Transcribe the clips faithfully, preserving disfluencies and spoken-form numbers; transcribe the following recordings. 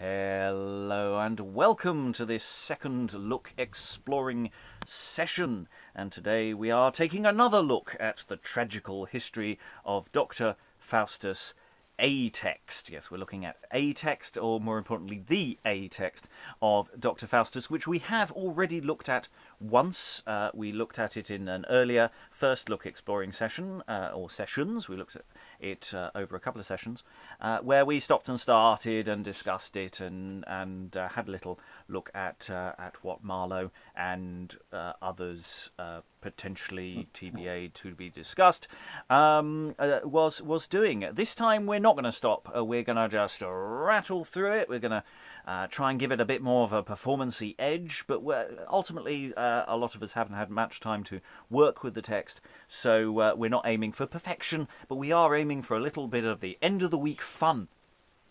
Hello and welcome to this second look exploring session, and today we are taking another look at the tragical history of Doctor Faustus, A-text. Yes, we're looking at A-text, or more importantly the A-text of Doctor Faustus, which we have already looked at once. Uh, we looked at it in an earlier first look exploring session, uh, or sessions. We looked at it uh, over a couple of sessions, uh, where we stopped and started and discussed it and and uh, had a little look at uh, at what Marlowe and uh, others uh, potentially T B A to be discussed um, uh, was was doing. This time we're not going to stop. Uh, we're going to just rattle through it. We're going to Uh, try and give it a bit more of a performancey edge, but we're, ultimately uh, a lot of us haven't had much time to work with the text, so uh, we're not aiming for perfection, but we are aiming for a little bit of the end of the week fun.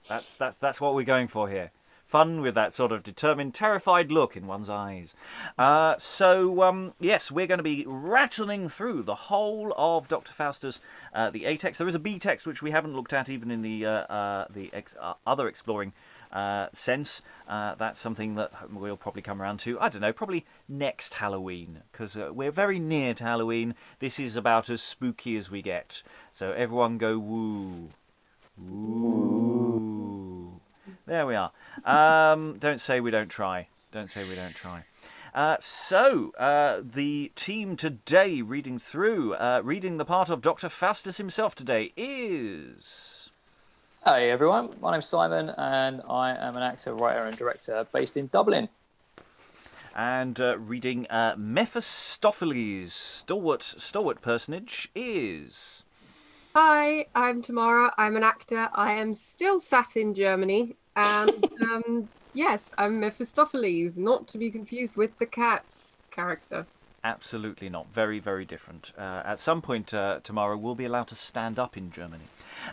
That's that's that's what we're going for here. Fun with that sort of determined, terrified look in one's eyes. Uh, so um, yes, we're going to be rattling through the whole of Doctor Faustus, uh, the A-text. There is a B-text which we haven't looked at even in the uh, uh, the ex uh, other exploring. Uh, sense. Uh, that's something that we'll probably come around to, I don't know, probably next Halloween, because uh, we're very near to Halloween. This is about as spooky as we get. So everyone go woo. Woo. There we are. Um, don't say we don't try. Don't say we don't try. Uh, so, uh, the team today reading through, uh, reading the part of Doctor Faustus himself today is... Hello everyone, my name's Simon and I am an actor, writer and director based in Dublin. And uh, reading uh, Mephistopheles, stalwart, stalwart personage is... Hi, I'm Tamara, I'm an actor, I am still sat in Germany and um, yes, I'm Mephistopheles, not to be confused with the cat's character. Absolutely not. Very, very different. Uh, at some point uh, tomorrow we'll be allowed to stand up in Germany.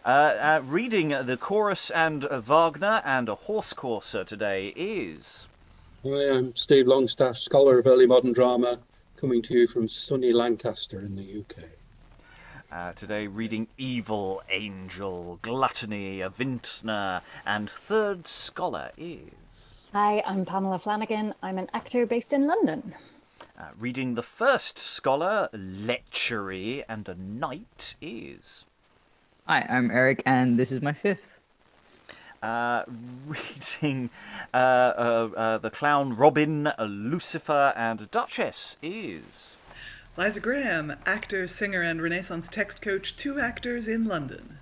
Uh, uh, reading the chorus and uh, Wagner and a horse courser today is... Hi, I'm Steve Longstaff, scholar of early modern drama, coming to you from sunny Lancaster in the U K. Uh, today reading Evil Angel, Gluttony, a Vintner, and third scholar is... Hi, I'm Pamela Flanagan. I'm an actor based in London. Uh, reading the first scholar, Lechery and a Knight is... Hi, I'm Eric and this is my fifth. Uh, reading uh, uh, uh, the clown, Robin, uh, Lucifer and a Duchess is... Liza Graham, actor, singer and Renaissance text coach, two actors in London.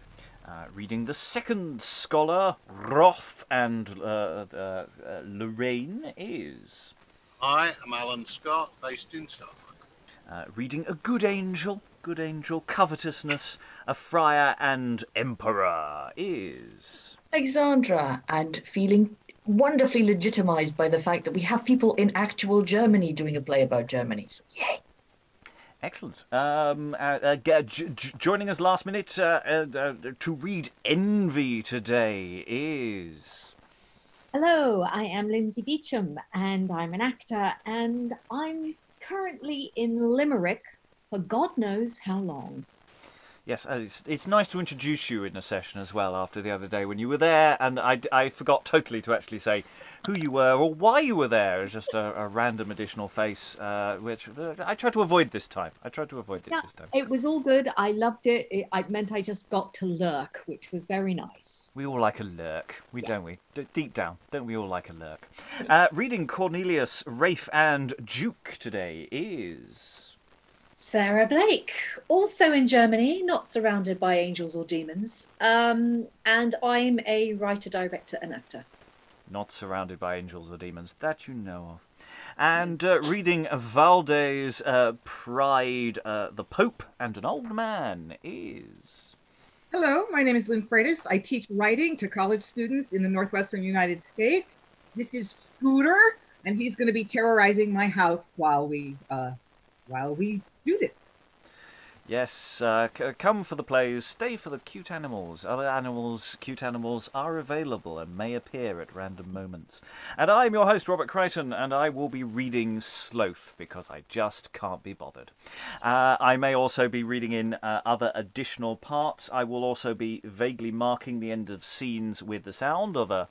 Uh, reading the second scholar, Roth and uh, uh, uh, Lorraine is... Hi, I'm Alan Scott, based in Suffolk. Uh, reading A Good Angel, Good Angel, Covetousness, A Friar and Emperor is... Alexandra, and feeling wonderfully legitimised by the fact that we have people in actual Germany doing a play about Germany. So, yay! Excellent. Um, uh, uh, j j joining us last minute uh, uh, uh, to read Envy today is... Hello, I am Lindsay Beecham and I'm an actor and I'm currently in Limerick for God knows how long. Yes, it's, it's nice to introduce you in a session as well after the other day when you were there, and I, I forgot totally to actually say who you were or why you were there. It was just a, a random additional face, uh, which uh, I tried to avoid this time. I tried to avoid it yeah, this time. It was all good. I loved it. it. It meant I just got to lurk, which was very nice. We all like a lurk, we yes. don't we? D deep down, don't we all like a lurk? Uh, reading Cornelius, Rafe and Duke today is... Sarah Blake, also in Germany, not surrounded by angels or demons, um, and I'm a writer, director and actor. Not surrounded by angels or demons, that you know of. And uh, reading Valdes' uh, Pride, uh, The Pope and an Old Man is... Hello, my name is Lynn Freitas. I teach writing to college students in the Northwestern United States. This is Scooter, and he's going to be terrorizing my house while we, uh, while we... do this. Yes, uh, c come for the plays, stay for the cute animals. Other animals, cute animals, are available and may appear at random moments. And I'm your host, Robert Crichton, and I will be reading Sloth because I just can't be bothered. Uh, I may also be reading in uh, other additional parts. I will also be vaguely marking the end of scenes with the sound of a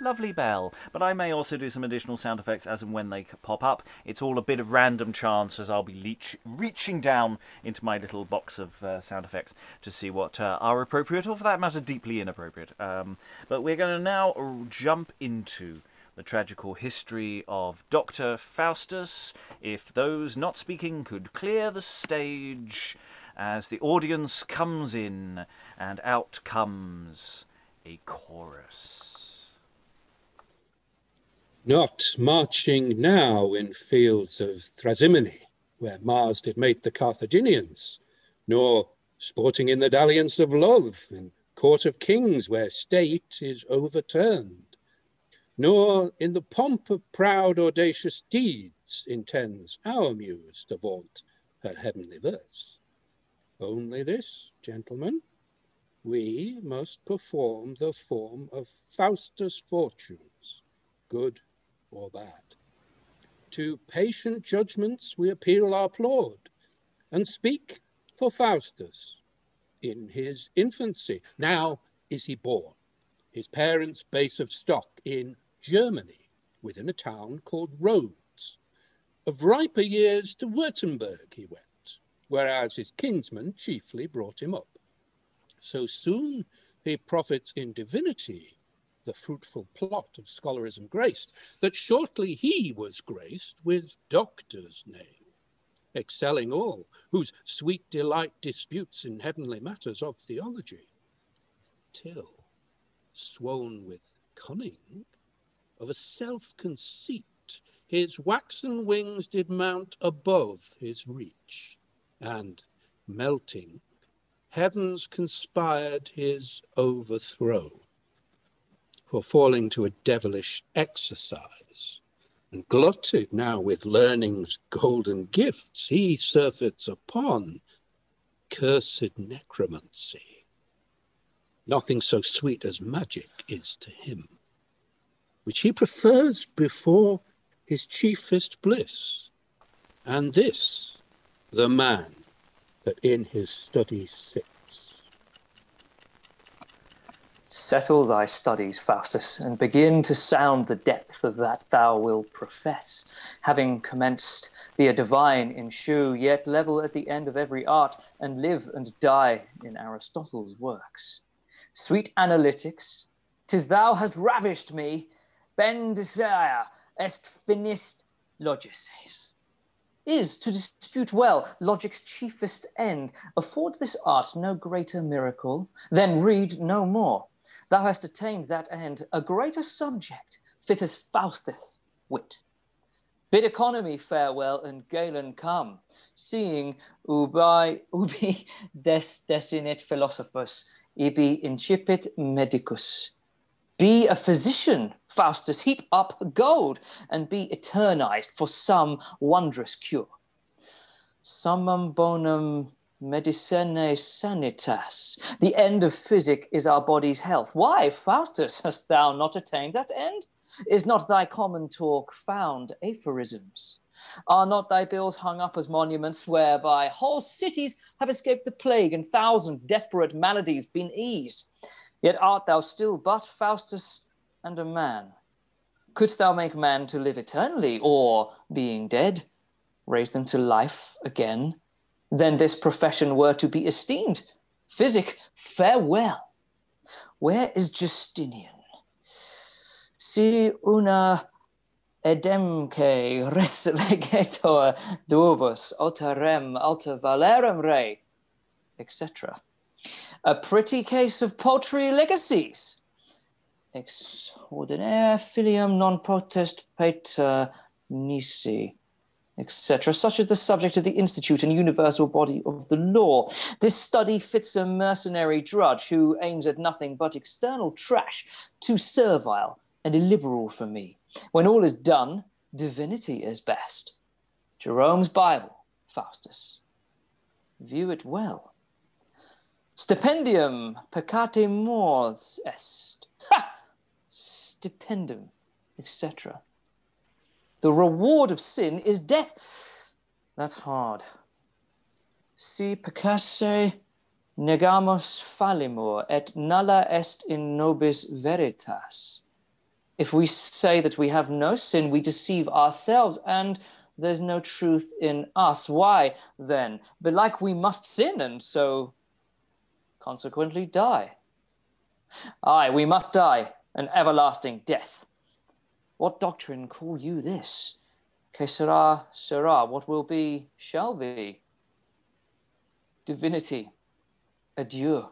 lovely bell. But I may also do some additional sound effects as and when they pop up. It's all a bit of random chance as I'll be leech reaching down into my little box of uh, sound effects to see what uh, are appropriate, or for that matter, deeply inappropriate. Um, but we're going to now jump into the Tragical History of Doctor Faustus. If those not speaking could clear the stage as the audience comes in, and out comes a chorus. Not marching now in fields of Thrasimene, where Mars did mate the Carthaginians, nor sporting in the dalliance of love in court of kings, where state is overturned, nor in the pomp of proud audacious deeds intends our muse to vaunt her heavenly verse. Only this, gentlemen, we must perform the form of Faustus' fortunes, good or bad. To patient judgments we appeal our applaud, and speak for Faustus. In his infancy, now is he born, his parents' base of stock in Germany, within a town called Rhodes. Of riper years to Württemberg he went, whereas his kinsmen chiefly brought him up. So soon he profits in divinity, the fruitful plot of scholarism graced, that shortly he was graced with doctor's name, excelling all, whose sweet delight disputes in heavenly matters of theology, till, swoon with cunning, of a self-conceit, his waxen wings did mount above his reach, and, melting, heavens conspired his overthrow, for falling to a devilish exercise, and glutted now with learning's golden gifts, he surfeits upon cursed necromancy. Nothing so sweet as magic is to him, which he prefers before his chiefest bliss, and this the man that in his study sits. Settle thy studies, Faustus, and begin to sound the depth of that thou wilt profess. Having commenced, be a divine in shew, yet level at the end of every art, and live and die in Aristotle's works. Sweet analytics, 'tis thou hast ravished me, ben desire est finis logices. Is to dispute well logic's chiefest end, affords this art no greater miracle, then read no more. Thou hast attained that end, a greater subject fitteth Faustus' wit. Bid economy farewell and Galen come, seeing ubi, ubi des desinit philosophus, ibi incipit medicus. Be a physician, Faustus, heap up gold, and be eternized for some wondrous cure. Summum bonum medicinae sanitas. The end of physic is our body's health. Why, Faustus, hast thou not attained that end? Is not thy common talk found aphorisms? Are not thy bills hung up as monuments whereby whole cities have escaped the plague and thousand desperate maladies been eased? Yet art thou still but, Faustus, and a man. Couldst thou make man to live eternally, or, being dead, raise them to life again? Then this profession were to be esteemed. Physic, farewell. Where is Justinian? Si una edemque res legetor duobus, alta rem, alta valerem rei, et cetera. A pretty case of paltry legacies. Ex ordinare filium non potest pater nisi, et cetera. Such is the subject of the Institute and universal body of the law. This study fits a mercenary drudge who aims at nothing but external trash, too servile and illiberal for me. When all is done, divinity is best. Jerome's Bible, Faustus. View it well. Stipendium peccati mors est. Ha! Stipendum, et cetera. The reward of sin is death. That's hard. Si peccasse negamus fallimur, et nulla est in nobis veritas. If we say that we have no sin, we deceive ourselves, and there's no truth in us. Why then? Belike we must sin, and so consequently die. Aye, we must die an everlasting death. What doctrine call you this? Que sera, sera, what will be, shall be. Divinity, adieu.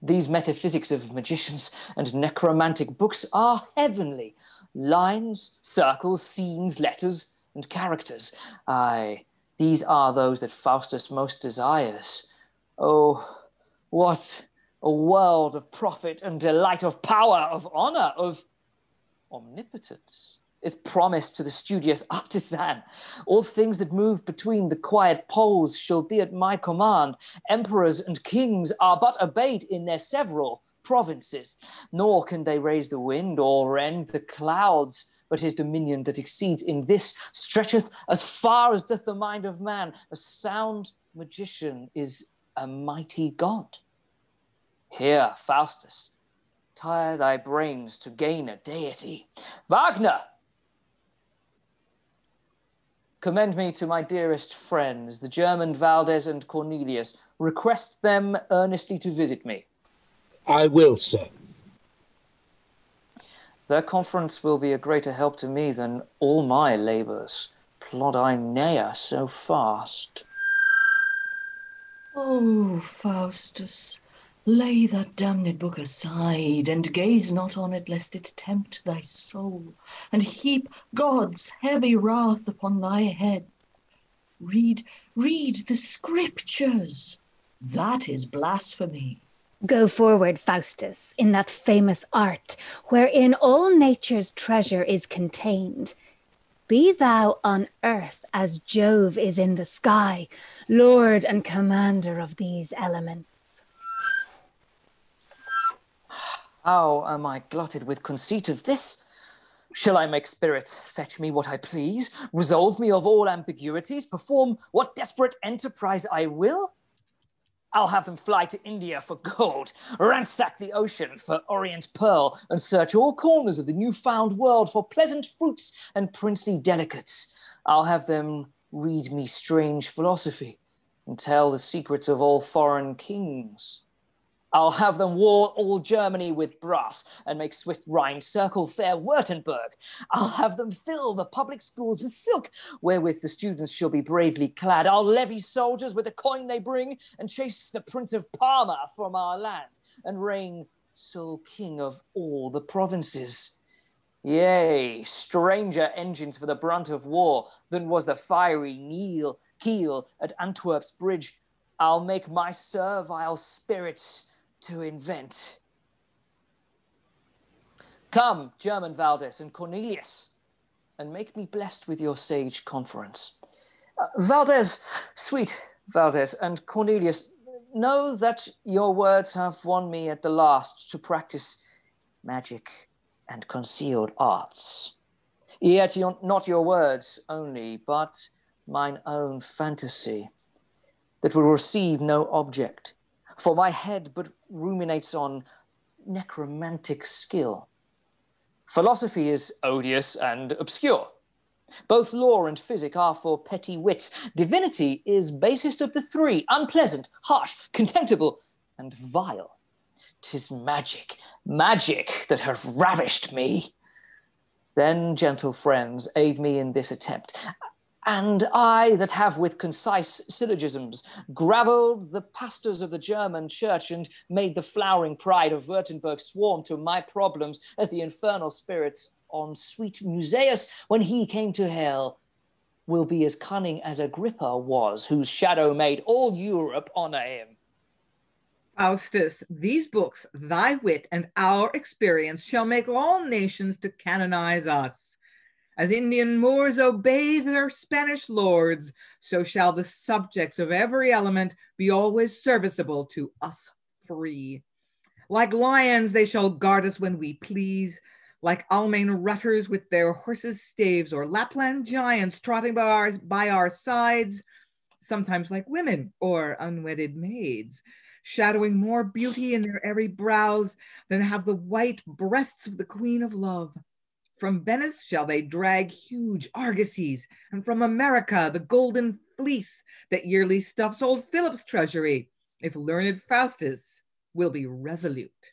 These metaphysics of magicians and necromantic books are heavenly. Lines, circles, scenes, letters, and characters. Aye, these are those that Faustus most desires. Oh, what a world of profit and delight, of power, of honor, of omnipotence is promised to the studious artisan. All things that move between the quiet poles shall be at my command. Emperors and kings are but obeyed in their several provinces, nor can they raise the wind or rend the clouds, but his dominion that exceeds in this stretcheth as far as doth the mind of man. A sound magician is a mighty god. Here, Faustus, tire thy brains to gain a deity. Wagner! Commend me to my dearest friends, the German Valdes and Cornelius. Request them earnestly to visit me. I will, sir. Their conference will be a greater help to me than all my labours. Plod I ne'er so fast. Oh, Faustus, lay that damned book aside, and gaze not on it, lest it tempt thy soul, and heap God's heavy wrath upon thy head. Read, read the scriptures. That is blasphemy. Go forward, Faustus, in that famous art, wherein all nature's treasure is contained. Be thou on earth as Jove is in the sky, Lord and commander of these elements. How am I glutted with conceit of this? Shall I make spirit fetch me what I please, resolve me of all ambiguities, perform what desperate enterprise I will? I'll have them fly to India for gold, ransack the ocean for orient pearl, and search all corners of the newfound world for pleasant fruits and princely delicates. I'll have them read me strange philosophy and tell the secrets of all foreign kings. I'll have them wall all Germany with brass and make swift Rhine circle fair Württemberg. I'll have them fill the public schools with silk, wherewith the students shall be bravely clad. I'll levy soldiers with the coin they bring and chase the Prince of Parma from our land and reign sole king of all the provinces. Yea, stranger engines for the brunt of war than was the fiery Neil keel at Antwerp's bridge. I'll make my servile spirits to invent. Come, German Valdes and Cornelius, and make me blessed with your sage conference. Uh, Valdes, sweet Valdes and Cornelius, know that your words have won me at the last to practice magic and concealed arts. Yet your, not your words only, but mine own fantasy that will receive no object, for my head but ruminates on necromantic skill. Philosophy is odious and obscure. Both law and physic are for petty wits. Divinity is basest of the three, unpleasant, harsh, contemptible, and vile. 'Tis magic, magic that hath ravished me. Then, gentle friends, aid me in this attempt. And I that have with concise syllogisms gravelled the pastors of the German church and made the flowering pride of Württemberg swarm to my problems as the infernal spirits on sweet Musaeus when he came to hell, will be as cunning as Agrippa was, whose shadow made all Europe honour him. Faustus, these books, thy wit and our experience, shall make all nations to canonize us. As Indian Moors obey their Spanish lords, so shall the subjects of every element be always serviceable to us three. Like lions, they shall guard us when we please, like Almain rutters with their horses' staves, or Lapland giants trotting by our, by our sides, sometimes like women or unwedded maids, shadowing more beauty in their airy brows than have the white breasts of the Queen of Love. From Venice shall they drag huge argosies, and from America the golden fleece that yearly stuffs old Philip's treasury, if learned Faustus will be resolute.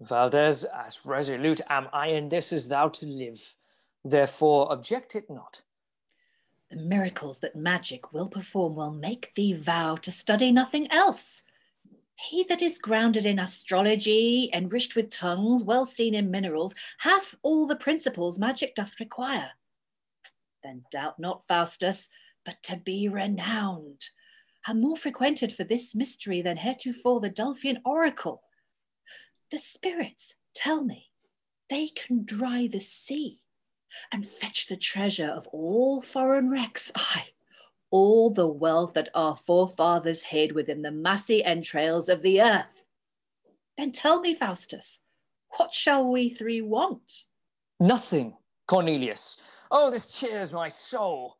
Valdes, as resolute am I in this as thou to live, therefore object it not. The miracles that magic will perform will make thee vow to study nothing else. He that is grounded in astrology, enriched with tongues, well seen in minerals, hath all the principles magic doth require. Then doubt not, Faustus, but to be renowned, and more frequented for this mystery than heretofore the Delphian oracle. The spirits, tell me, they can dry the sea and fetch the treasure of all foreign wrecks, aye, all the wealth that our forefathers hid within the massy entrails of the earth. Then tell me, Faustus, what shall we three want? Nothing, Cornelius. Oh, this cheers my soul.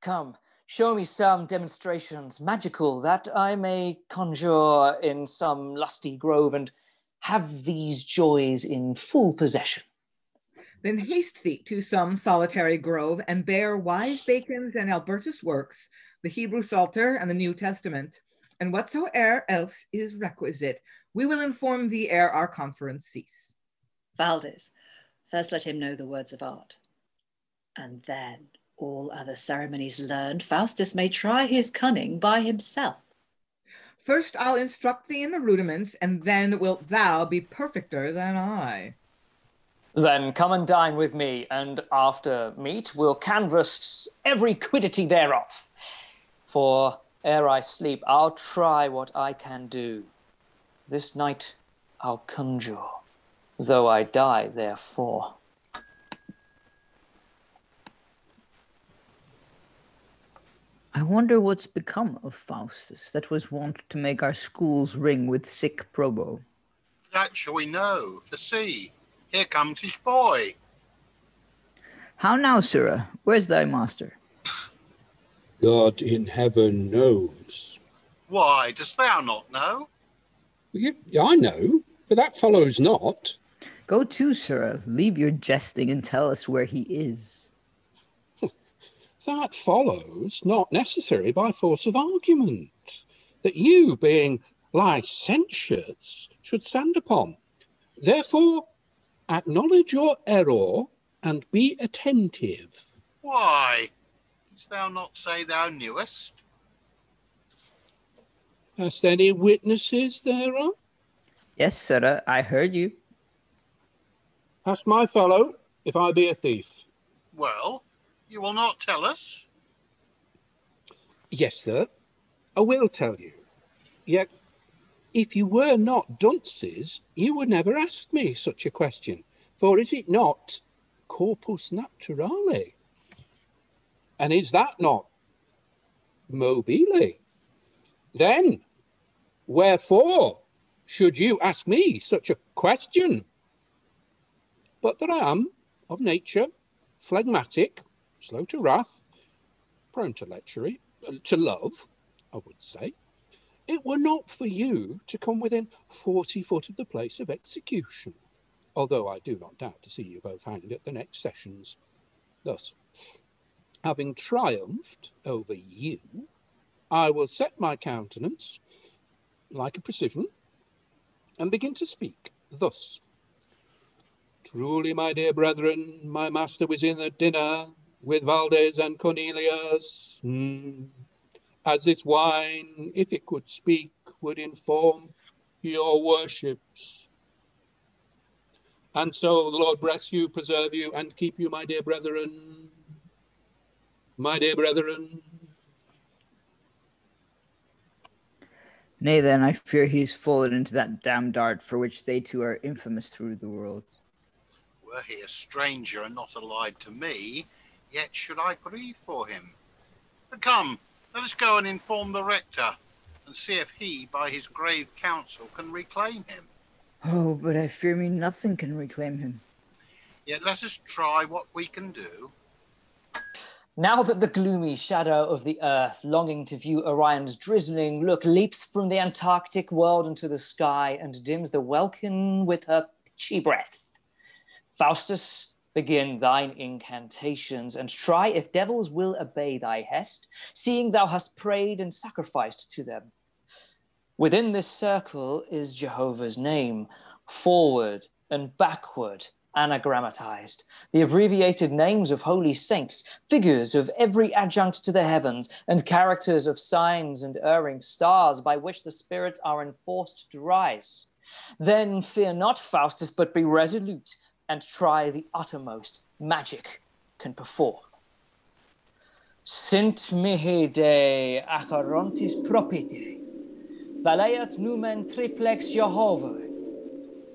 Come, show me some demonstrations magical that I may conjure in some lusty grove and have these joys in full possession. Then haste thee to some solitary grove and bear wise Bacon's and Albertus' works, the Hebrew Psalter and the New Testament, and whatsoe'er else is requisite. We will inform thee ere our conference cease. Valdes, first let him know the words of art. And then, all other ceremonies learned, Faustus may try his cunning by himself. First I'll instruct thee in the rudiments, and then wilt thou be perfecter than I. Then come and dine with me, and after meat we'll canvass every quiddity thereof. For ere I sleep, I'll try what I can do. This night I'll conjure, though I die therefore. I wonder what's become of Faustus that was wont to make our schools ring with sick Probo. That shall we know, the sea. Here comes his boy. How now, sirrah? Where's thy master? God in heaven knows. Why, dost thou not know? You, I know, but that follows not. Go to, sirrah. Leave your jesting and tell us where he is. That follows, not necessary by force of argument, that you, being licentiates, should stand upon. Therefore, acknowledge your error and be attentive. Why, didst thou not say thou knewest? Hast any witnesses thereof? Yes, sirrah, I heard you. Ask my fellow if I be a thief. Well, you will not tell us? Yes, sir, I will tell you. Yet, if you were not dunces, you would never ask me such a question, for is it not corpus naturale? And is that not mobile? Then, wherefore should you ask me such a question? But that I am, of nature, phlegmatic, slow to wrath, prone to lechery, to love, I would say, it were not for you to come within forty foot of the place of execution, although I do not doubt to see you both hanged at the next sessions. Thus, having triumphed over you, I will set my countenance like a precision and begin to speak thus. Truly, my dear brethren, my master was in at dinner with Valdes and Cornelius. Mm. As this wine, if it could speak, would inform your worships. And so the Lord bless you, preserve you, and keep you, my dear brethren. My dear brethren. Nay, then, I fear he's fallen into that damned art for which they two are infamous through the world. Were he a stranger and not allied to me, yet should I grieve for him. But come, let us go and inform the rector, and see if he, by his grave counsel, can reclaim him. Oh, but I fear me nothing can reclaim him. Yet let us try what we can do. Now that the gloomy shadow of the earth, longing to view Orion's drizzling look, leaps from the Antarctic world into the sky and dims the welkin with her pitchy breath, Faustus Begin thine incantations, and try if devils will obey thy hest, seeing thou hast prayed and sacrificed to them. Within this circle is Jehovah's name, forward and backward, anagrammatized, the abbreviated names of holy saints, figures of every adjunct to the heavens, and characters of signs and erring stars by which the spirits are enforced to rise. Then fear not, Faustus, but be resolute, and try the uttermost magic can perform. Sint mihi de acarontis propite, valeat numen triplex Jehovah,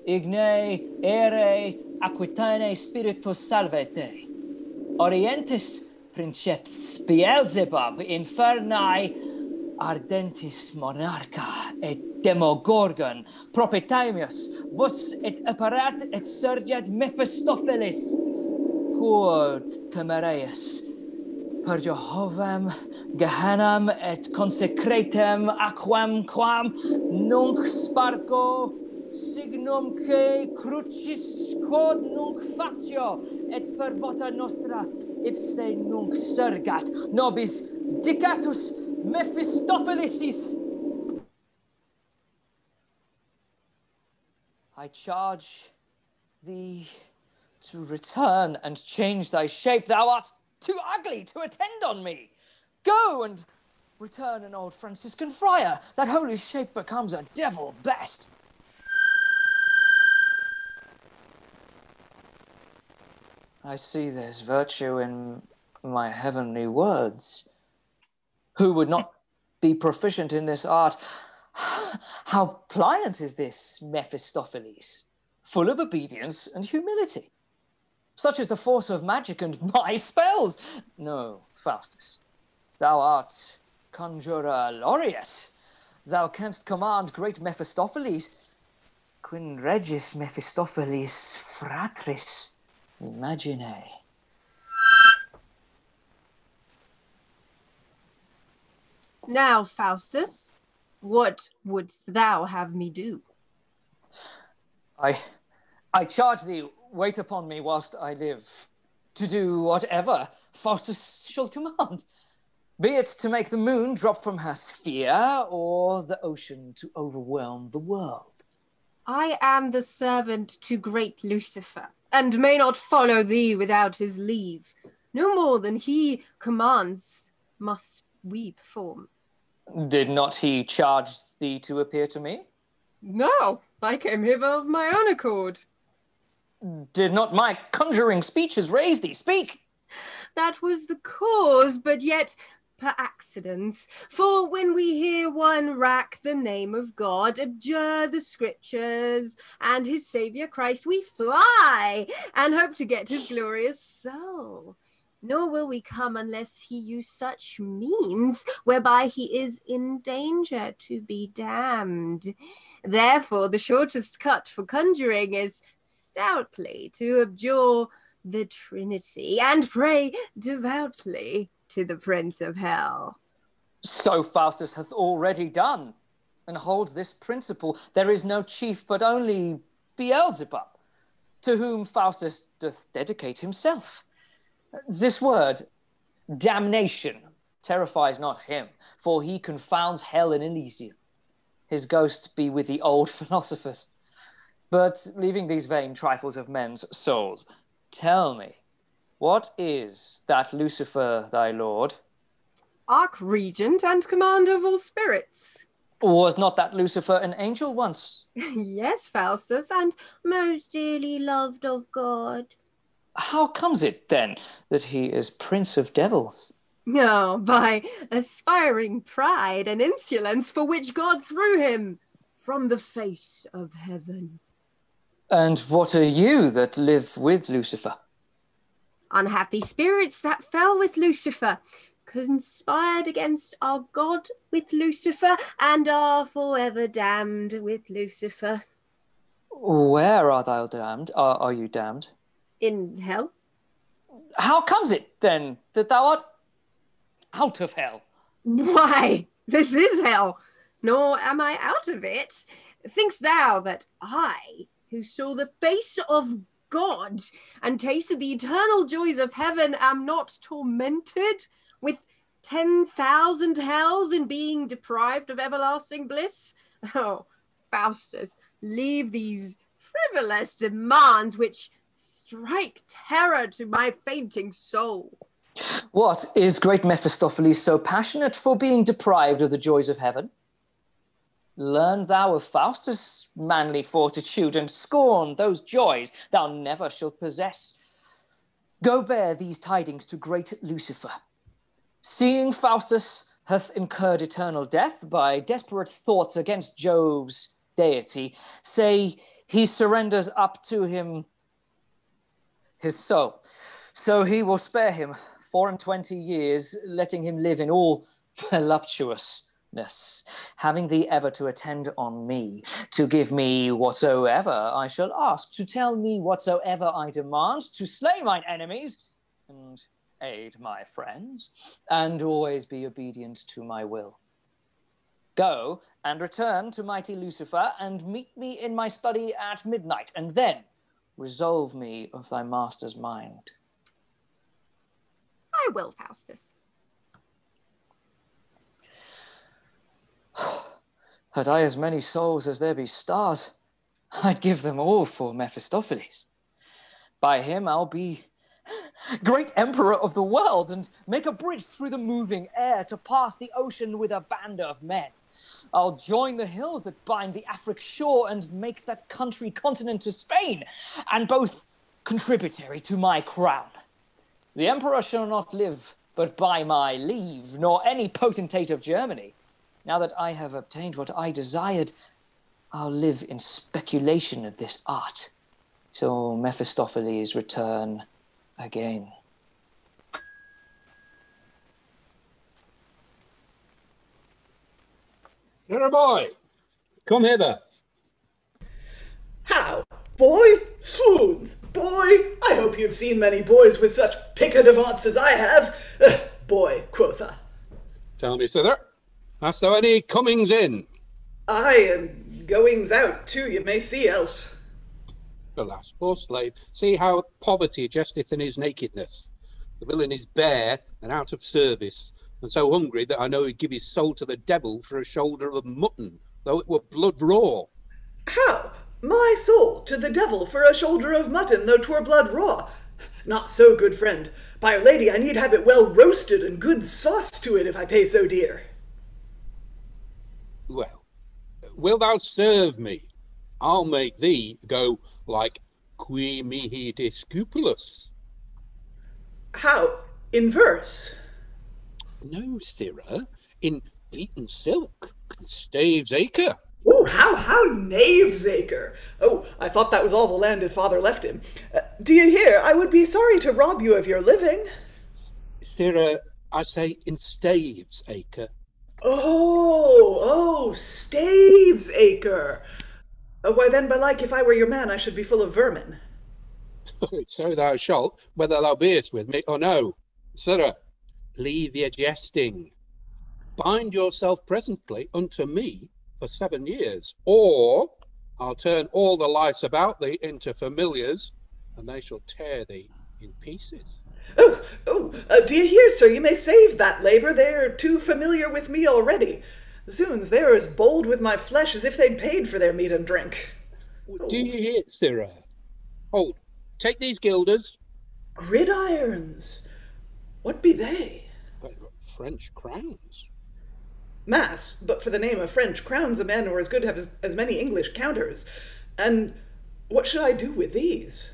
igne ere aquitane spiritus salvete, orientis princeps Beelzebub infernae ardentis monarcha et demogorgon propitamius vos et apparat et surgat Mephistopheles, quod temereis per Jehovam Gehanam et consecretem aquam quam nunc sparco signumque crucis quod nunc facio et per vota nostra ipse nunc surgat nobis dicatus Mephistopheles. I charge thee to return and change thy shape. Thou art too ugly to attend on me. Go and return an old Franciscan friar. That holy shape becomes a devil best. I see there's virtue in my heavenly words. Who would not be proficient in this art? How pliant is this Mephistopheles, full of obedience and humility. Such is the force of magic and my spells. No, Faustus, thou art conjurer laureate. Thou canst command great Mephistopheles. Quin regis Mephistopheles fratris imagine. Now, Faustus, what wouldst thou have me do? I, I charge thee, wait upon me whilst I live, to do whatever Faustus shall command, be it to make the moon drop from her sphere, or the ocean to overwhelm the world. I am the servant to great Lucifer, and may not follow thee without his leave. No more than he commands must we perform. Did not he charge thee to appear to me? No, I came hither of my own accord. Did not my conjuring speeches raise thee? Speak! That was the cause, but yet per accidens. For when we hear one rack the name of God, abjure the scriptures and his saviour Christ, we fly and hope to get his glorious soul. Nor will we come unless he use such means whereby he is in danger to be damned. Therefore, the shortest cut for conjuring is stoutly to abjure the Trinity and pray devoutly to the Prince of Hell. So Faustus hath already done, and holds this principle: there is no chief but only Beelzebub, to whom Faustus doth dedicate himself. This word, damnation, terrifies not him, for he confounds hell and Elysium. His ghost be with the old philosophers. But leaving these vain trifles of men's souls, tell me, what is that Lucifer, thy lord? Arch-regent and commander of all spirits. Was not that Lucifer an angel once? Yes, Faustus, and most dearly loved of God. How comes it, then, that he is prince of devils? No, by aspiring pride and insolence for which God threw him from the face of heaven. And what are you that live with Lucifer? Unhappy spirits that fell with Lucifer, conspired against our God with Lucifer, and are forever damned with Lucifer. Where are thou damned? Are, are you damned? In hell. How comes it, then, that thou art out of hell? Why, this is hell, nor am I out of it. Think'st thou that I, who saw the face of God and tasted the eternal joys of heaven, am not tormented with ten thousand hells in being deprived of everlasting bliss? Oh, Faustus, leave these frivolous demands which strike terror to my fainting soul. What is great Mephistopheles so passionate for being deprived of the joys of heaven? Learn thou of Faustus' manly fortitude, and scorn those joys thou never shalt possess. Go bear these tidings to great Lucifer. Seeing Faustus hath incurred eternal death by desperate thoughts against Jove's deity, say he surrenders up to him his soul. So he will spare him four and twenty years, letting him live in all voluptuousness, having thee ever to attend on me, to give me whatsoever I shall ask, to tell me whatsoever I demand, to slay mine enemies, and aid my friends, and always be obedient to my will. Go and return to mighty Lucifer, and meet me in my study at midnight, and then resolve me of thy master's mind. I will, Faustus. Had I as many souls as there be stars, I'd give them all for Mephistopheles. By him I'll be great emperor of the world, and make a bridge through the moving air to pass the ocean with a band of men. I'll join the hills that bind the Afric shore, and make that country continent to Spain, and both contributary to my crown. The emperor shall not live but by my leave, nor any potentate of Germany. Now that I have obtained what I desired, I'll live in speculation of this art till Mephistopheles return again. There, boy, come hither. How, boy? Swoons, boy! I hope you've seen many boys with such picket of arts as I have. Uh, boy, quotha. Tell me, sither, hast thou any comings in? Aye, and goings out too, you may see else. Alas, poor slave, see how poverty jesteth in his nakedness. The villain is bare and out of service, and so hungry that I know he'd give his soul to the devil for a shoulder of mutton, though it were blood raw. How? My soul to the devil for a shoulder of mutton, though 'twere blood raw? Not so, good friend. By Our Lady, I need have it well roasted, and good sauce to it, if I pay so dear. Well, wilt thou serve me? I'll make thee go like qui mihi discipulus. How? In verse? No, sirrah. In beaten silk and staves acre. Oh, how, how knavesacre! Oh, I thought that was all the land his father left him. Uh, do you hear? I would be sorry to rob you of your living. Sirrah, I say in staves acre. Oh, oh, staves acre. Uh, why then, belike, if I were your man, I should be full of vermin. So thou shalt, whether thou beest with me or no. Sirrah, leave your jesting. Bind yourself presently unto me for seven years, or I'll turn all the lice about thee into familiars, and they shall tear thee in pieces. Oh, oh, uh, do you hear, sir? You may save that labour. They're too familiar with me already. Zoons, they're as bold with my flesh as if they'd paid for their meat and drink. Oh. Do you hear, sirrah? Hold, take these guilders. Gridirons? What be they? French crowns. Mass, but for the name of French crowns, a man were as good have as, as many English counters. And what should I do with these?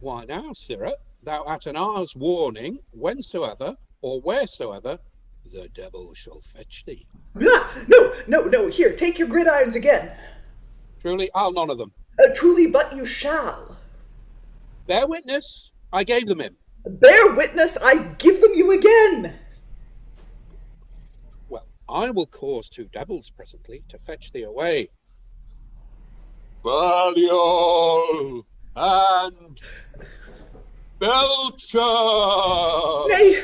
Why now, sirrah, thou at an hour's warning, whensoever or wheresoever the devil shall fetch thee. Ah, no, no, no, here, take your gridirons again. Truly, I'll none of them. Uh, truly, but you shall. Bear witness, I gave them him. Bear witness, I give them you again. I will cause two devils presently to fetch thee away. Baliol and Belcher! Nay,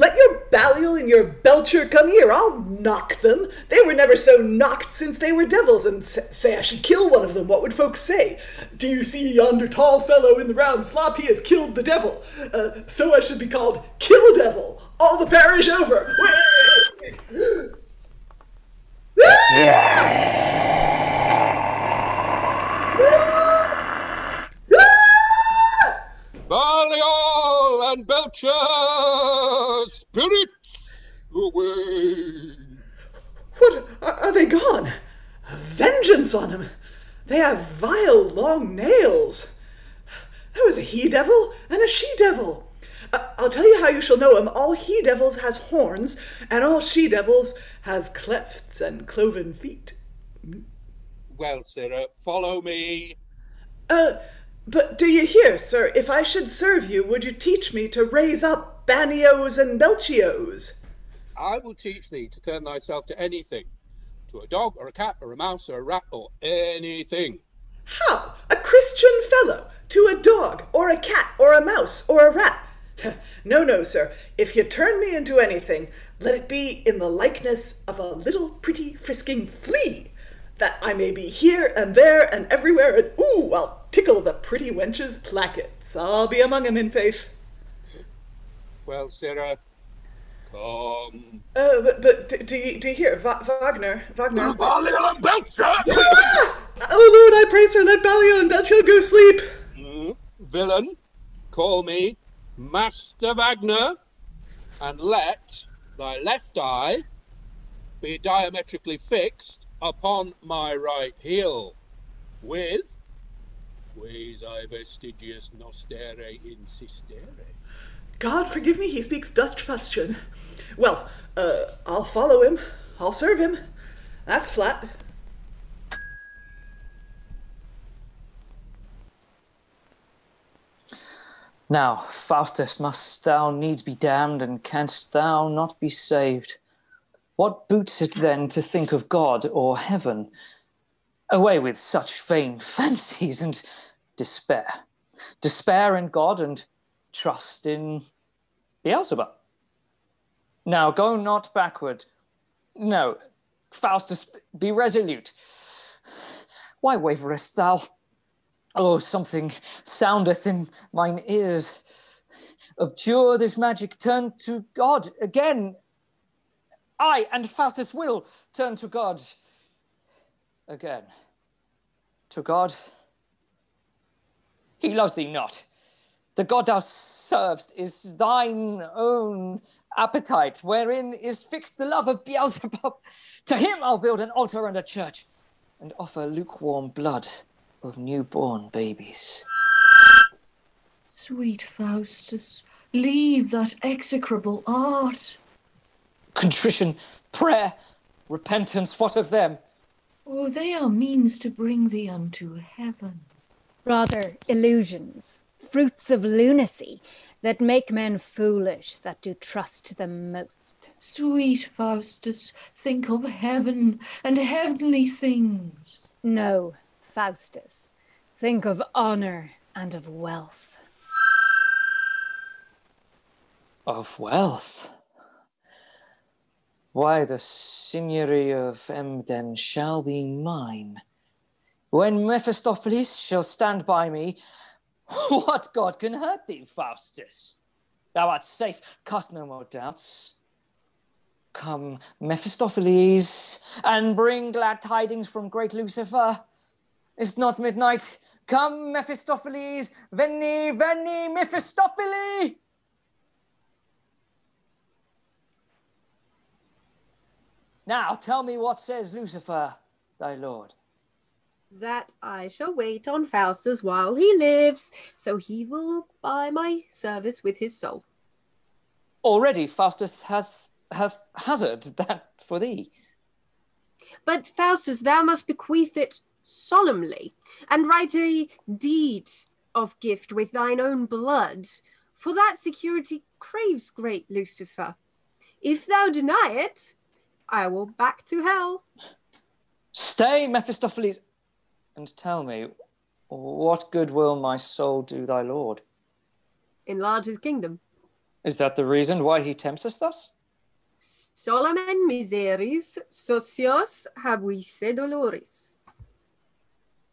Let your Baliol and your Belcher come here, I'll knock them. They were never so knocked since they were devils, and say I should kill one of them, what would folks say? Do you see yonder tall fellow in the round slop? He has killed the devil. Uh, so I should be called Kill Devil, all the parish over. Baliol and Belcher, spirits away! What? Are, are they gone? Vengeance on them! They have vile long nails! That was a he-devil and a she-devil! Uh, I'll tell you how you shall know him. All he-devils has horns, and all she-devils has clefts and cloven feet. Well, sirrah, follow me. Uh... But do you hear, sir, if I should serve you, would you teach me to raise up Banios and Belchios? I will teach thee to turn thyself to anything, to a dog or a cat or a mouse or a rat or anything. How? A Christian fellow, to a dog or a cat or a mouse or a rat? No, no, sir, if you turn me into anything, let it be in the likeness of a little pretty frisking flea, that I may be here and there and everywhere, and ooh, I'll tickle the pretty wench's plackets. I'll be among 'em in faith. Well, sirrah, come. Uh, but but do, do, you, do you hear? Va Wagner, Wagner. Baliol and Belcher! Ah! Oh, Lord, I praise her. Let Baliol and Belcher go sleep. Mm, villain, call me Master Wagner, and let thy left eye be diametrically fixed upon my right heel, with quasi vestigius nostere insistere. God forgive me, he speaks Dutch Fustian. Well, uh, I'll follow him. I'll serve him. That's flat. Now, Faustus, must thou needs be damned, and canst thou not be saved? What boots it then to think of God or heaven? Away with such vain fancies and despair. Despair in God and trust in Beelzebub. Now go not backward. No, Faustus, be resolute. Why waverest thou? Oh, something soundeth in mine ears. Abjure this magic, turn to God again. I and Faustus will turn to God again. To God, he loves thee not. The God thou servest is thine own appetite, wherein is fixed the love of Beelzebub. To him I'll build an altar and a church, and offer lukewarm blood of newborn babies. Sweet Faustus, leave that execrable art. Contrition, prayer, repentance, what of them? Oh, they are means to bring thee unto heaven. Rather, illusions, fruits of lunacy, that make men foolish, that do trust them most. Sweet Faustus, think of heaven and heavenly things. No, Faustus, think of honor and of wealth. Of wealth? Why, the Signory of Emden shall be mine. When Mephistopheles shall stand by me, what God can hurt thee, Faustus? Thou art safe, cast no more doubts. Come, Mephistopheles, and bring glad tidings from great Lucifer. It's not midnight. Come, Mephistopheles, veni, veni, Mephistopheles! Now tell me, what says Lucifer, thy lord? That I shall wait on Faustus while he lives, so he will buy my service with his soul. Already Faustus has, hath hazarded that for thee. But Faustus, thou must bequeath it solemnly, and write a deed of gift with thine own blood, for that security craves great Lucifer. If thou deny it, I will back to hell. Stay, Mephistopheles, and tell me, what good will my soul do thy lord? Enlarge his kingdom. Is that the reason why he tempts us thus? Solamen miseris, socios habuisse doloris.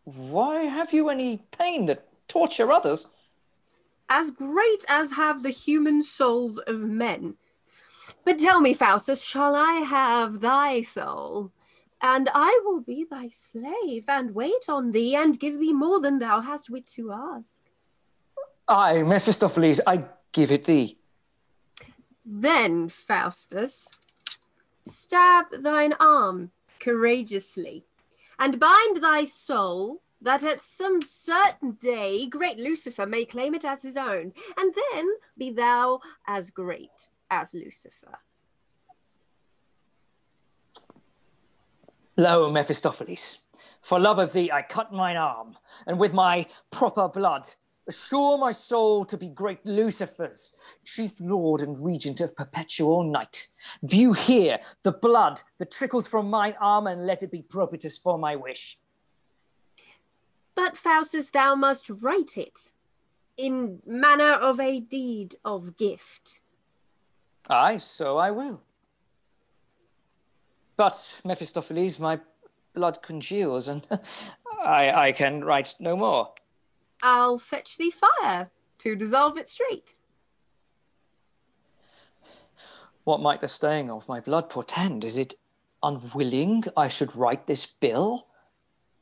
Why have you any pain that torture others? As great as have the human souls of men. But tell me, Faustus, shall I have thy soul? And I will be thy slave, and wait on thee, and give thee more than thou hast wit to ask. Aye, Mephistopheles, I give it thee. Then, Faustus, stab thine arm courageously, and bind thy soul, that at some certain day great Lucifer may claim it as his own, and then be thou as great as Lucifer. Lo, Mephistopheles, for love of thee I cut mine arm, and with my proper blood assure my soul to be great Lucifer's, chief lord and regent of perpetual night. View here the blood that trickles from mine arm, and let it be propitious for my wish. But, Faustus, thou must write it in manner of a deed of gift. Aye, so I will. But, Mephistopheles, my blood congeals, and I, I can write no more. I'll fetch thee fire to dissolve it straight. What might the staying of my blood portend? Is it unwilling I should write this bill?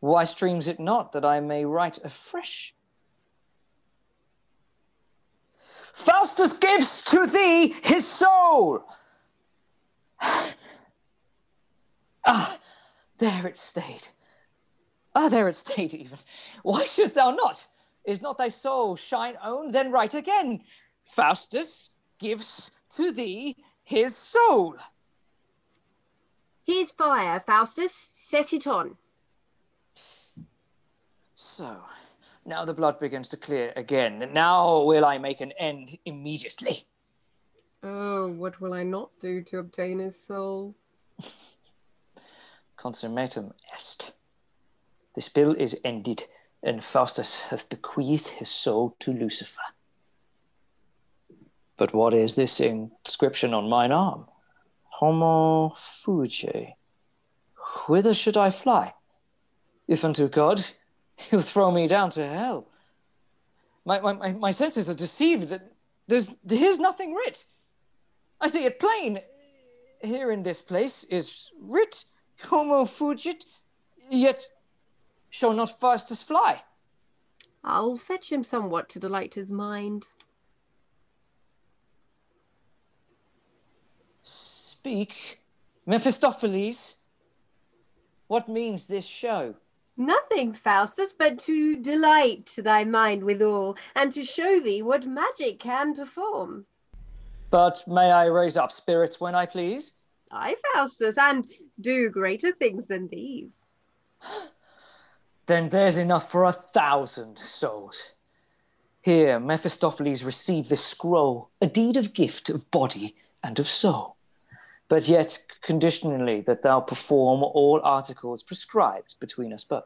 Why streams it not that I may write afresh? Faustus gives to thee his soul. Ah, there it stayed. Ah, there it stayed even. Why should thou not? Is not thy soul shine own? Then write again. Faustus gives to thee his soul. Here's fire, Faustus. Set it on. So, now the blood begins to clear again. Now will I make an end immediately. Oh, what will I not do to obtain his soul? Consummatum est. This bill is ended, and Faustus hath bequeathed his soul to Lucifer. But what is this inscription on mine arm? Homo fuge. Whither should I fly? If unto God, he'll throw me down to hell. My, my, my senses are deceived. There's, here's nothing writ. I see it plain. Here in this place is writ, homo fugit, yet shall not Faustus fly. I'll fetch him somewhat to delight his mind. Speak, Mephistopheles. What means this show? Nothing, Faustus, but to delight thy mind withal, and to show thee what magic can perform. But may I raise up spirits when I please? Aye, Faustus, and do greater things than these. Then there's enough for a thousand souls. Here, Mephistopheles, receive this scroll, a deed of gift of body and of soul, but yet conditionally that thou perform all articles prescribed between us both.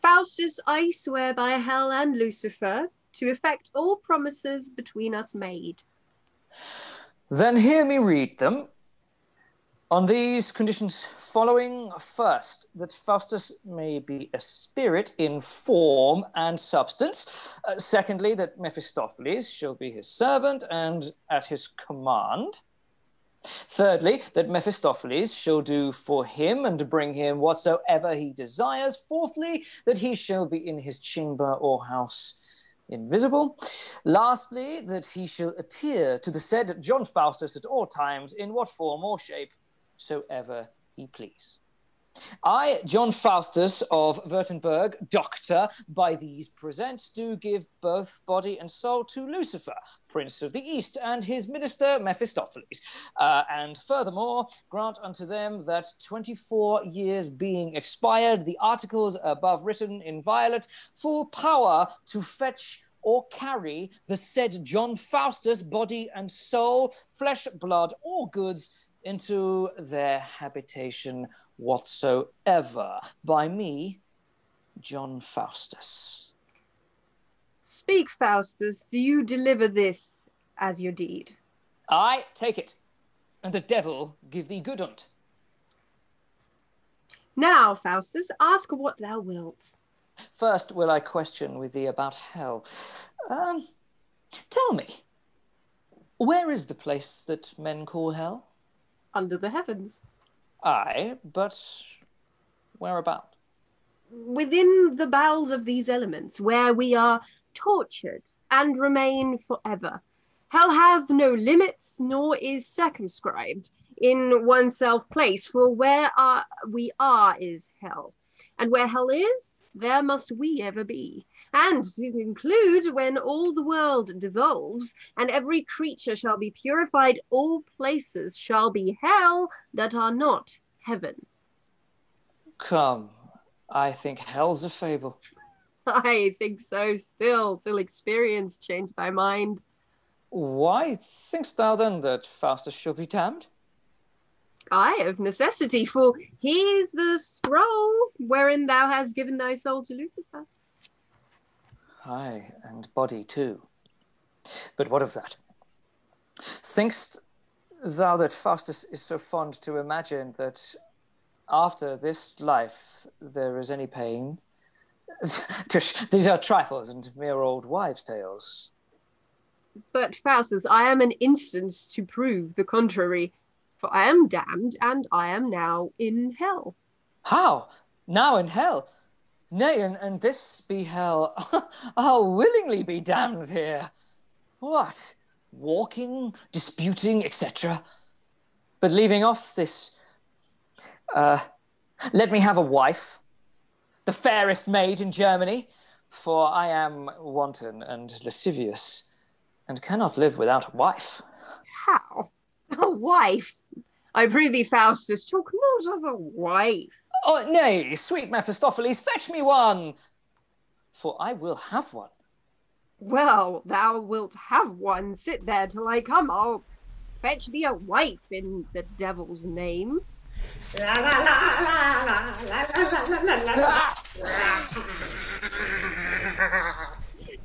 Faustus, I swear by Hell and Lucifer to effect all promises between us made. Then hear me read them. On these conditions following, first, that Faustus may be a spirit in form and substance. Uh, secondly, that Mephistopheles shall be his servant and at his command. Thirdly, that Mephistopheles shall do for him and bring him whatsoever he desires. Fourthly, that he shall be in his chamber or house invisible. Lastly, that he shall appear to the said John Faustus at all times, in what form or shape soever he please. I, John Faustus of Württemberg, doctor, by these presents, do give both body and soul to Lucifer, Prince of the East, and his minister Mephistopheles. Uh, and furthermore, grant unto them that twenty-four years being expired, the articles above written inviolate, full power to fetch or carry the said John Faustus, body and soul, flesh, blood, or goods, into their habitation whatsoever, by me, John Faustus. Speak, Faustus, do you deliver this as your deed. I take it, and the devil give thee good on't. Now, Faustus, ask what thou wilt. First will I question with thee about hell. Um, tell me, where is the place that men call hell? Under the heavens. Aye, but whereabout? Within the bowels of these elements, where we are tortured and remain forever. Hell hath no limits, nor is circumscribed in oneself place, for where are, we are is hell. And where hell is, there must we ever be. And to conclude, when all the world dissolves, and every creature shall be purified, all places shall be hell that are not heaven. Come, I think hell's a fable. I think so still, till experience change thy mind. Why thinkst thou then that Faustus shall be damned? Aye, of necessity, for he is the scroll wherein thou hast given thy soul to Lucifer. Aye, and body too. But what of that? Thinkst thou that Faustus is so fond to imagine that after this life there is any pain? These are trifles and mere old wives' tales. But, Faustus, I am an instance to prove the contrary, for I am damned, and I am now in hell. How? Now in hell? Nay, and, and this be hell, I'll willingly be damned here. What? Walking, disputing, et cetera. But leaving off this, uh, let me have a wife, the fairest maid in Germany, for I am wanton and lascivious, and cannot live without a wife. How? A wife? I prithee, Faustus, talk not of a wife. Oh, nay, sweet Mephistopheles, fetch me one, for I will have one. Well, thou wilt have one. Sit there till I come. I'll fetch thee a wife in the devil's name.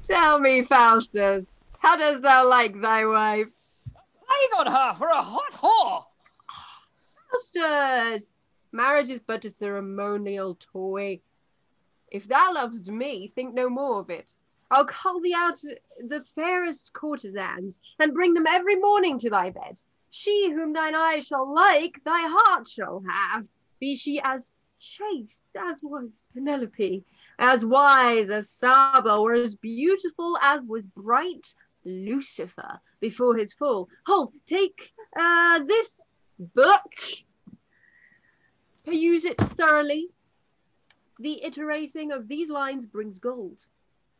Tell me, Faustus, how dost thou like thy wife? I got her for a hot whore. Faustus! Marriage is but a ceremonial toy. If thou lovest me, think no more of it. I'll call thee out the fairest courtesans, and bring them every morning to thy bed. She whom thine eye shall like, thy heart shall have. Be she as chaste as was Penelope, as wise as Saba, or as beautiful as was bright Lucifer before his fall. Hold, take uh, this book. Peruse it thoroughly. The iterating of these lines brings gold.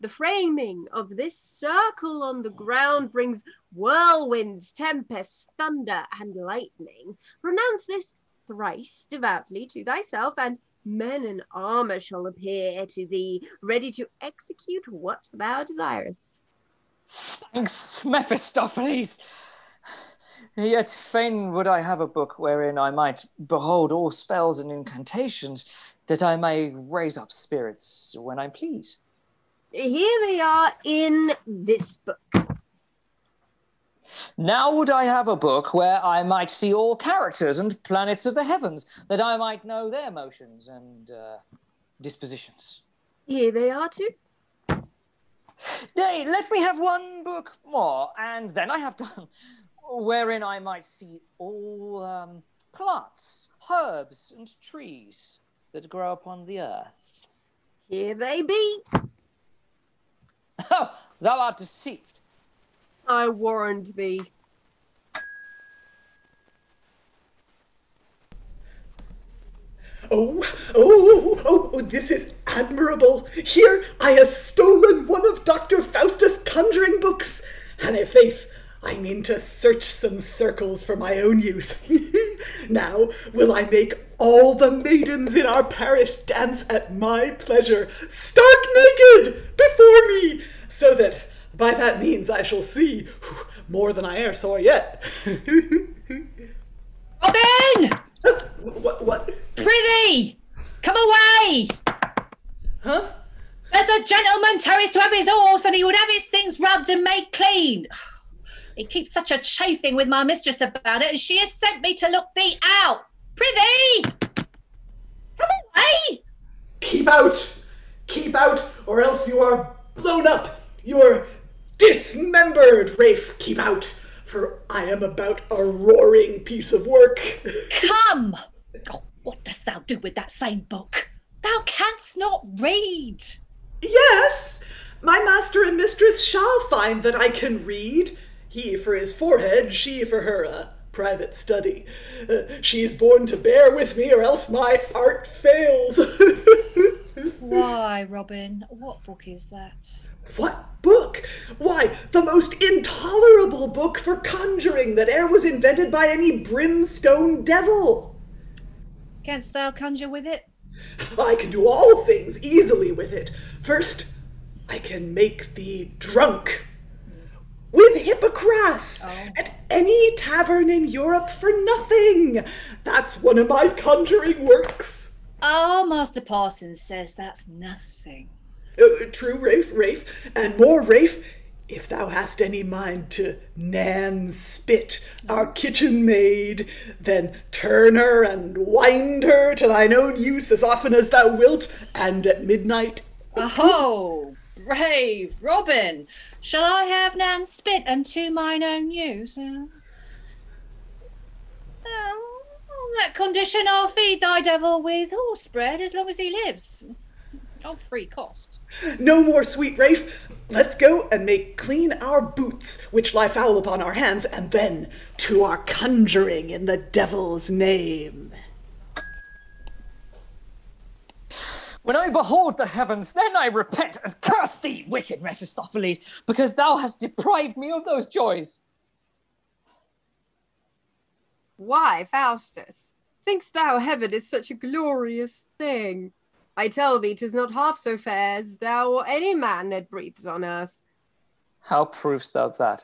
The framing of this circle on the ground brings whirlwinds, tempests, thunder, and lightning. Pronounce this thrice devoutly to thyself, and men in armour shall appear to thee, ready to execute what thou desirest. Thanks, Mephistopheles. Yet fain would I have a book wherein I might behold all spells and incantations, that I may raise up spirits when I please. Here they are in this book. Now would I have a book where I might see all characters and planets of the heavens, that I might know their motions and uh, dispositions. Here they are too. Nay, let me have one book more, and then I have done, wherein I might see all um, plants, herbs, and trees that grow upon the earth. Here they be. Oh, thou art deceived. I warned thee. Oh, oh, oh, oh, this is admirable. Here I have stolen one of Doctor Faustus' conjuring books, and i' faith, I mean to search some circles for my own use. Now will I make all the maidens in our parish dance at my pleasure, stark naked, before me, so that by that means I shall see whew, more than I e'er saw yet. Robin! What, what? Prithee, come away! Huh? There's a gentleman terrorist to have his horse, and he would have his things rubbed and made clean. He keeps such a chafing with my mistress about it, and she has sent me to look thee out. Prithee, come away. Keep out, keep out, or else you are blown up. You are dismembered, Rafe. Keep out, for I am about a roaring piece of work. Come. Oh, what dost thou do with that same book? Thou canst not read. Yes, my master and mistress shall find that I can read. He for his forehead, she for her uh, private study. Uh, she is born to bear with me, or else my art fails. Why, Robin? What book is that? What book? Why, the most intolerable book for conjuring that e'er was invented by any brimstone devil. Canst thou conjure with it? I can do all things easily with it. First, I can make thee drunk with Hippocras oh. at any tavern in Europe for nothing. That's one of my conjuring works. Oh, Master Parsons says that's nothing. Uh, true, Rafe, Rafe, and more, Rafe, if thou hast any mind to Nan Spit, our kitchen maid, then turn her and wind her to thine own use as often as thou wilt, and at midnight. Aho, brave Robin, shall I have Nan Spit and to mine own use? Uh, well, on that condition I'll feed thy devil with horse bread as long as he lives. Oh, free cost. No more, sweet Rafe. Let's go and make clean our boots, which lie foul upon our hands, and then to our conjuring in the devil's name. When I behold the heavens, then I repent and curse thee, wicked Mephistopheles, because thou hast deprived me of those joys. Why, Faustus, thinkst thou heaven is such a glorious thing? I tell thee, 'tis not half so fair as thou or any man that breathes on earth. How provest thou that?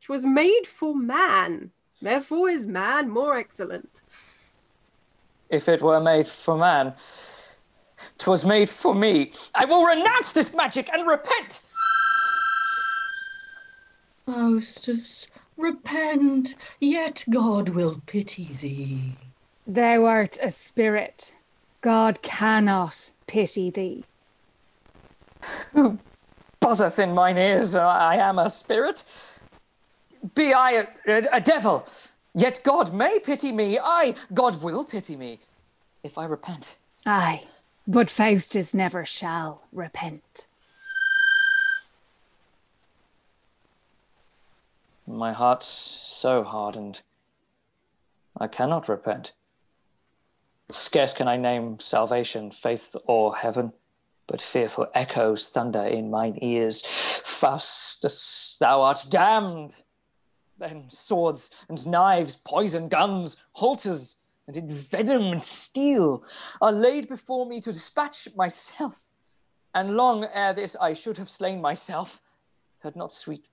'Twas made for man, therefore is man more excellent. If it were made for man, 'twas made for me. I will renounce this magic and repent. Faustus, repent, yet God will pity thee. Thou art a spirit. God cannot pity thee. Who buzzeth in mine ears, I am a spirit. Be I a, a, a devil, yet God may pity me. Aye, God will pity me, if I repent. Aye, but Faustus never shall repent. My heart's so hardened, I cannot repent. Scarce can I name salvation, faith, or heaven, but fearful echoes thunder in mine ears. Faustus, thou art damned. Then swords and knives, poison guns, halters, and envenomed steel are laid before me to dispatch myself. And long ere this I should have slain myself, had not sweet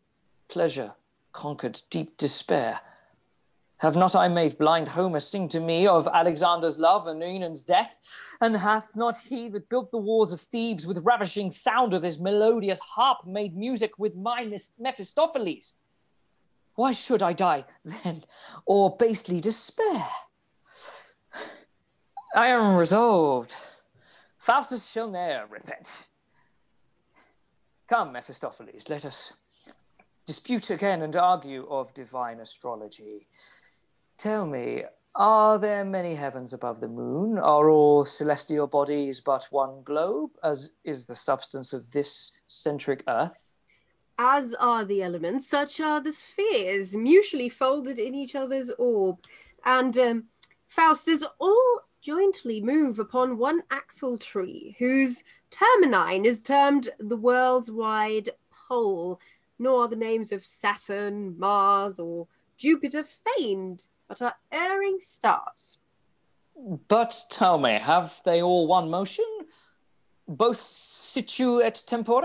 pleasure conquered deep despair. Have not I made blind Homer sing to me of Alexander's love and Enon's death? And hath not he that built the walls of Thebes with ravishing sound of his melodious harp made music with my Mephistopheles? Why should I die then, or basely despair? I am resolved. Faustus shall ne'er repent. Come, Mephistopheles, let us dispute again and argue of divine astrology. Tell me, are there many heavens above the moon? Are all celestial bodies but one globe, as is the substance of this centric earth? As are the elements, such are the spheres, mutually folded in each other's orb. And um, Faustus, all jointly move upon one axle tree, whose terminine is termed the world's wide pole, nor are the names of Saturn, Mars, or Jupiter feigned, but are erring stars. But tell me, have they all one motion? Both situ et tempore?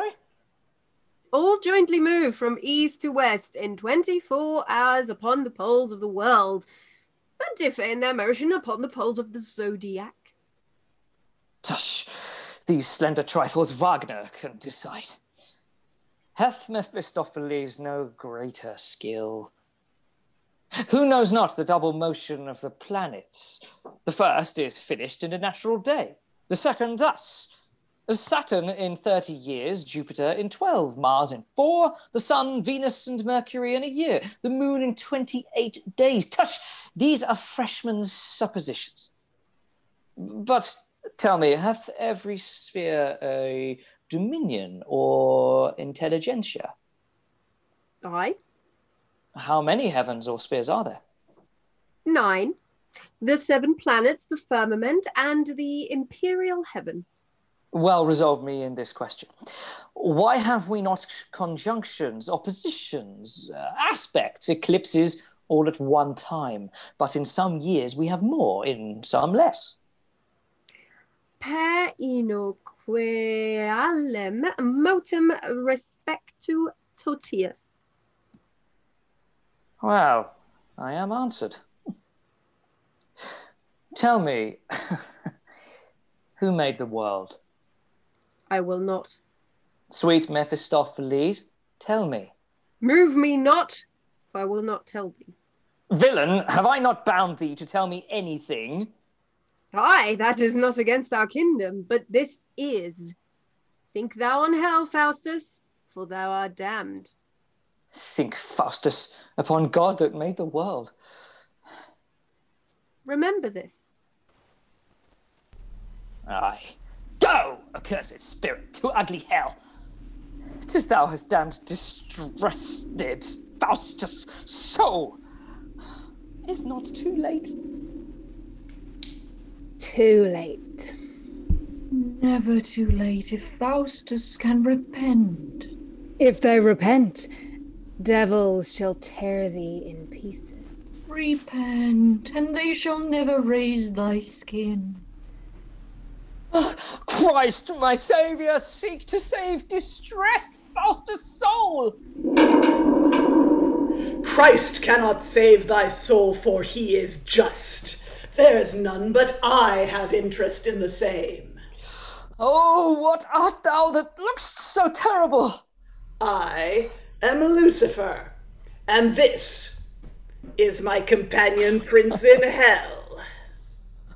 All jointly move from east to west in twenty-four hours upon the poles of the world, but differ in their motion upon the poles of the zodiac. Tush, these slender trifles Wagner can decide. hath Mephistopheles no greater skill? Who knows not the double motion of the planets? The first is finished in a natural day. The second thus, as Saturn in thirty years, Jupiter in twelve, Mars in four, the sun, Venus, and Mercury in a year, the moon in twenty-eight days. Tush, these are freshmen's suppositions. But tell me, hath every sphere a dominion or intelligentsia? Aye. How many heavens or spheres are there? Nine. The seven planets, the firmament, and the imperial heaven. Well, resolve me in this question. Why have we not conjunctions, oppositions, uh, aspects, eclipses all at one time? But in some years we have more, in some less. Per inoque allem motum respectu totius. Well, I am answered. Tell me, who made the world? I will not. Sweet Mephistopheles, tell me. Move me not, for I will not tell thee. Villain, have I not bound thee to tell me anything? Aye, that is not against our kingdom, but this is. Think thou on hell, Faustus, for thou art damned. Think, Faustus, upon God that made the world. Remember this. Aye. Go, accursed spirit, to ugly hell. 'Tis thou hast damned distrusted Faustus' soul. Is not too late. Too late. Never too late if Faustus can repent. If they repent, devils shall tear thee in pieces. Repent, and they shall never raise thy skin. Oh, Christ, my saviour, seek to save distressed Faustus' soul. Christ cannot save thy soul, for he is just. There is none but I have interest in the same. Oh, what art thou that look'st so terrible? I am Lucifer, and this is my companion prince in hell.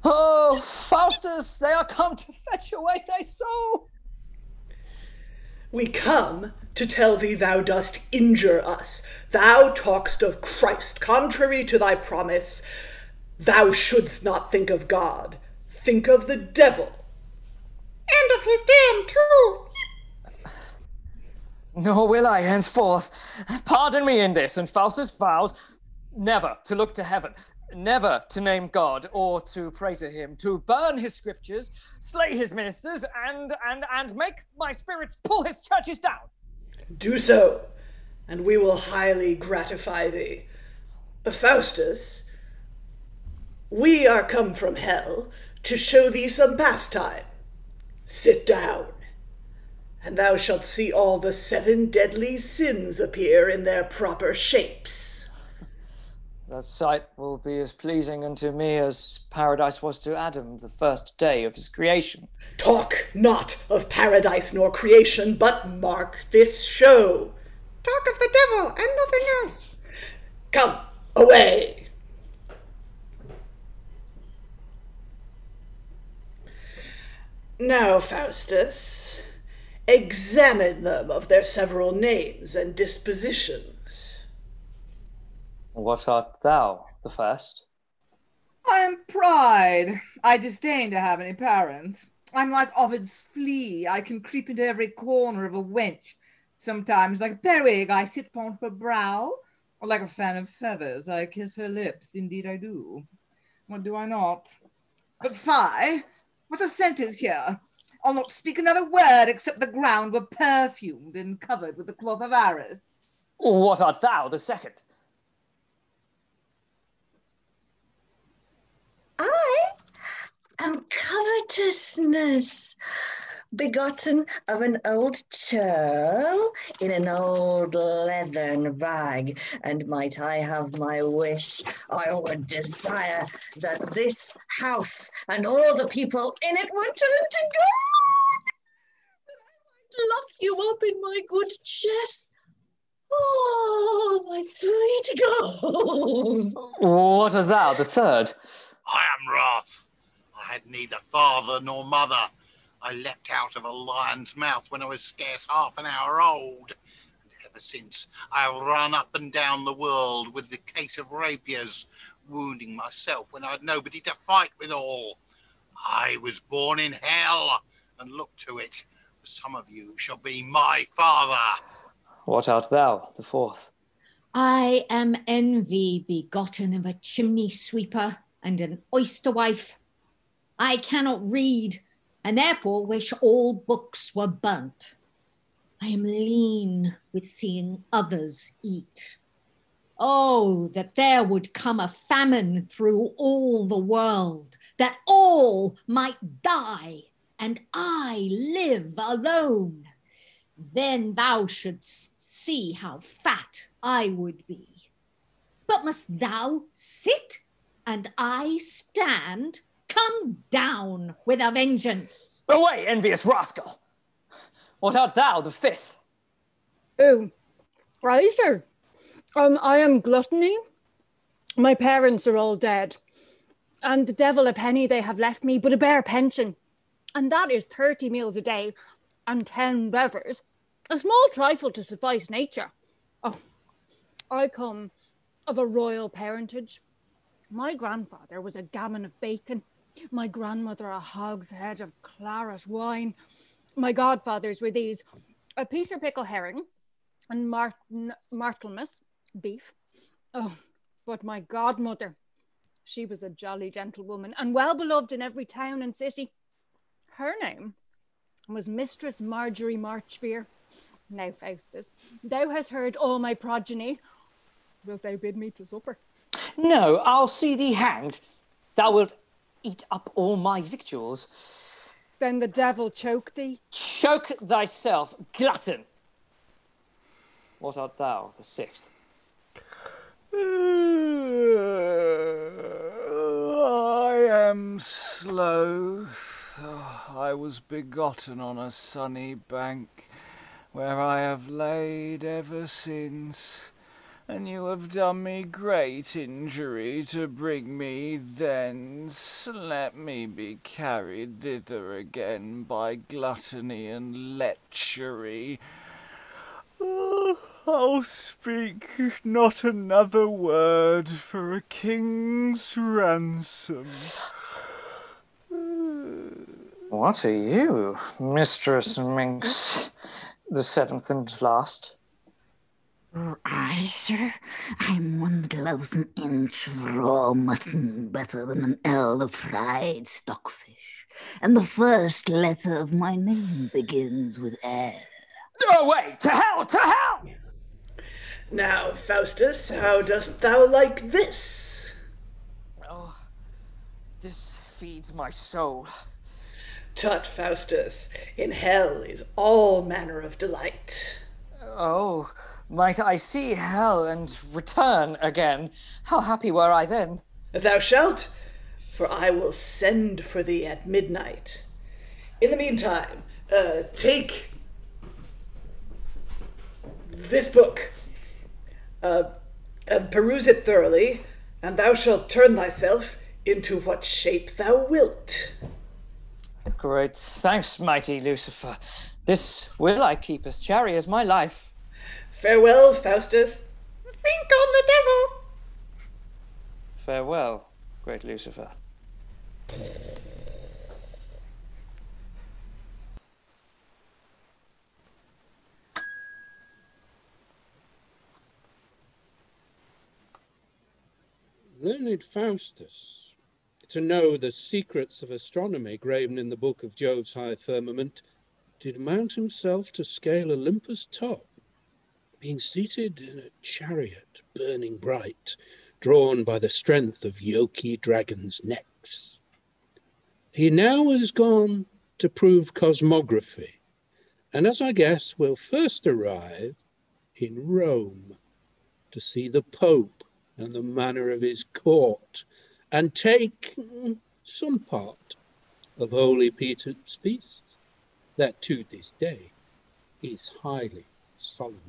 Oh, Faustus, they are come to fetch away thy soul. We come to tell thee thou dost injure us. Thou talk'st of Christ, contrary to thy promise. Thou shouldst not think of God. Think of the devil. And of his damn too. Nor will I henceforth. Pardon me in this, and Faustus vows never to look to heaven, never to name God or to pray to him, to burn his scriptures, slay his ministers, and, and, and make my spirits pull his churches down. Do so, and we will highly gratify thee. Faustus, we are come from hell to show thee some pastime. Sit down, and thou shalt see all the seven deadly sins appear in their proper shapes. That sight will be as pleasing unto me as paradise was to Adam the first day of his creation. Talk not of paradise nor creation, but mark this show. Talk of the devil and nothing else. Come, away. Now, Faustus, examine them of their several names and dispositions. What art thou, the first? I am pride. I disdain to have any parents. I'm like Ovid's flea. I can creep into every corner of a wench. Sometimes, like a periwig, I sit upon her brow, or like a fan of feathers, I kiss her lips. Indeed I do. What do I not? But fie, what a scent is here! I'll not speak another word except the ground were perfumed and covered with the cloth of Aris. What art thou, the second? I am covetousness, begotten of an old churl in an old leathern bag, and might I have my wish, I would desire that this house and all the people in it were turned to God. lock you up in my good chest. Oh, my sweet God. What art thou, the third? I am Wrath. I had neither father nor mother. I leapt out of a lion's mouth when I was scarce half an hour old. And ever since, I have run up and down the world with the case of rapiers, wounding myself when I had nobody to fight withal. I was born in hell, and look to it, for some of you shall be my father. What art thou, the fourth? I am Envy, begotten of a chimney sweeper and an oyster wife. I cannot read, and therefore wish all books were burnt. I am lean with seeing others eat. Oh, that there would come a famine through all the world, that all might die, and I live alone. Then thou shouldst see how fat I would be. But must thou sit, and I stand? Come down with a vengeance. Away, envious rascal. What art thou, the fifth? Oh, right, sir. Um, I am Gluttony. My parents are all dead. And the devil a penny they have left me, but a bare pension. And that is thirty meals a day and ten bevers. A small trifle to suffice nature. Oh, I come of a royal parentage. My grandfather was a gammon of bacon. My grandmother a hogshead of claret wine. My godfathers were these: a Peter Pickle herring and Martin, Martelmas beef. Oh, but my godmother, she was a jolly gentlewoman and well beloved in every town and city. Her name was Mistress Marjorie Marchbeer. Now, Faustus, thou hast heard all my progeny. Wilt thou bid me to supper? No, I'll see thee hanged. Thou wilt eat up all my victuals. Then the devil choke thee. Choke thyself, glutton. What art thou, the sixth? Uh, I am Sloth. Oh, I was begotten on a sunny bank, where I have laid ever since. And you have done me great injury to bring me thence. Let me be carried thither again by gluttony and lechery. Oh, I'll speak not another word for a king's ransom. What are you, Mistress Minx, the seventh and last? I, sir, I'm one thousand inch of raw mutton, better than an ell of fried stockfish, and the first letter of my name begins with L. Away! To hell! To hell! Now, Faustus, how dost thou like this? Well, this feeds my soul. Tut, Faustus, in hell is all manner of delight. Oh... might I see hell and return again? How happy were I then! Thou shalt, for I will send for thee at midnight. In the meantime, uh, take this book, uh, and peruse it thoroughly, and thou shalt turn thyself into what shape thou wilt. Great thanks, mighty Lucifer. This will I keep as chary as my life. Farewell, Faustus. Think on the devil. Farewell, great Lucifer. Learned Faustus, to know the secrets of astronomy graven in the book of Jove's high firmament, did mount himself to scale Olympus' top, being seated in a chariot burning bright, drawn by the strength of Yoki dragons' necks. He now has gone to prove cosmography, and as I guess will first arrive in Rome, to see the Pope and the manner of his court, and take some part of Holy Peter's feast, that to this day is highly solemnized.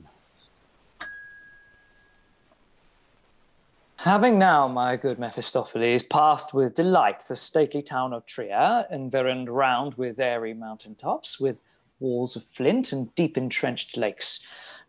Having now, my good Mephistopheles, passed with delight the stately town of Trier, environed round with airy mountain tops, with walls of flint and deep entrenched lakes,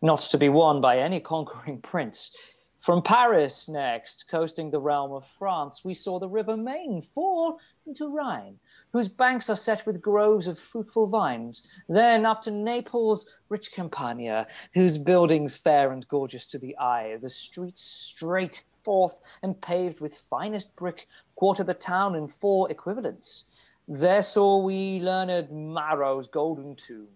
not to be won by any conquering prince. From Paris next, coasting the realm of France, we saw the river Main fall into Rhine, whose banks are set with groves of fruitful vines. Then up to Naples, rich Campania, whose buildings fair and gorgeous to the eye, the streets straight forth and paved with finest brick, quarter the town in four equivalents. There saw we learned Maro's golden tomb,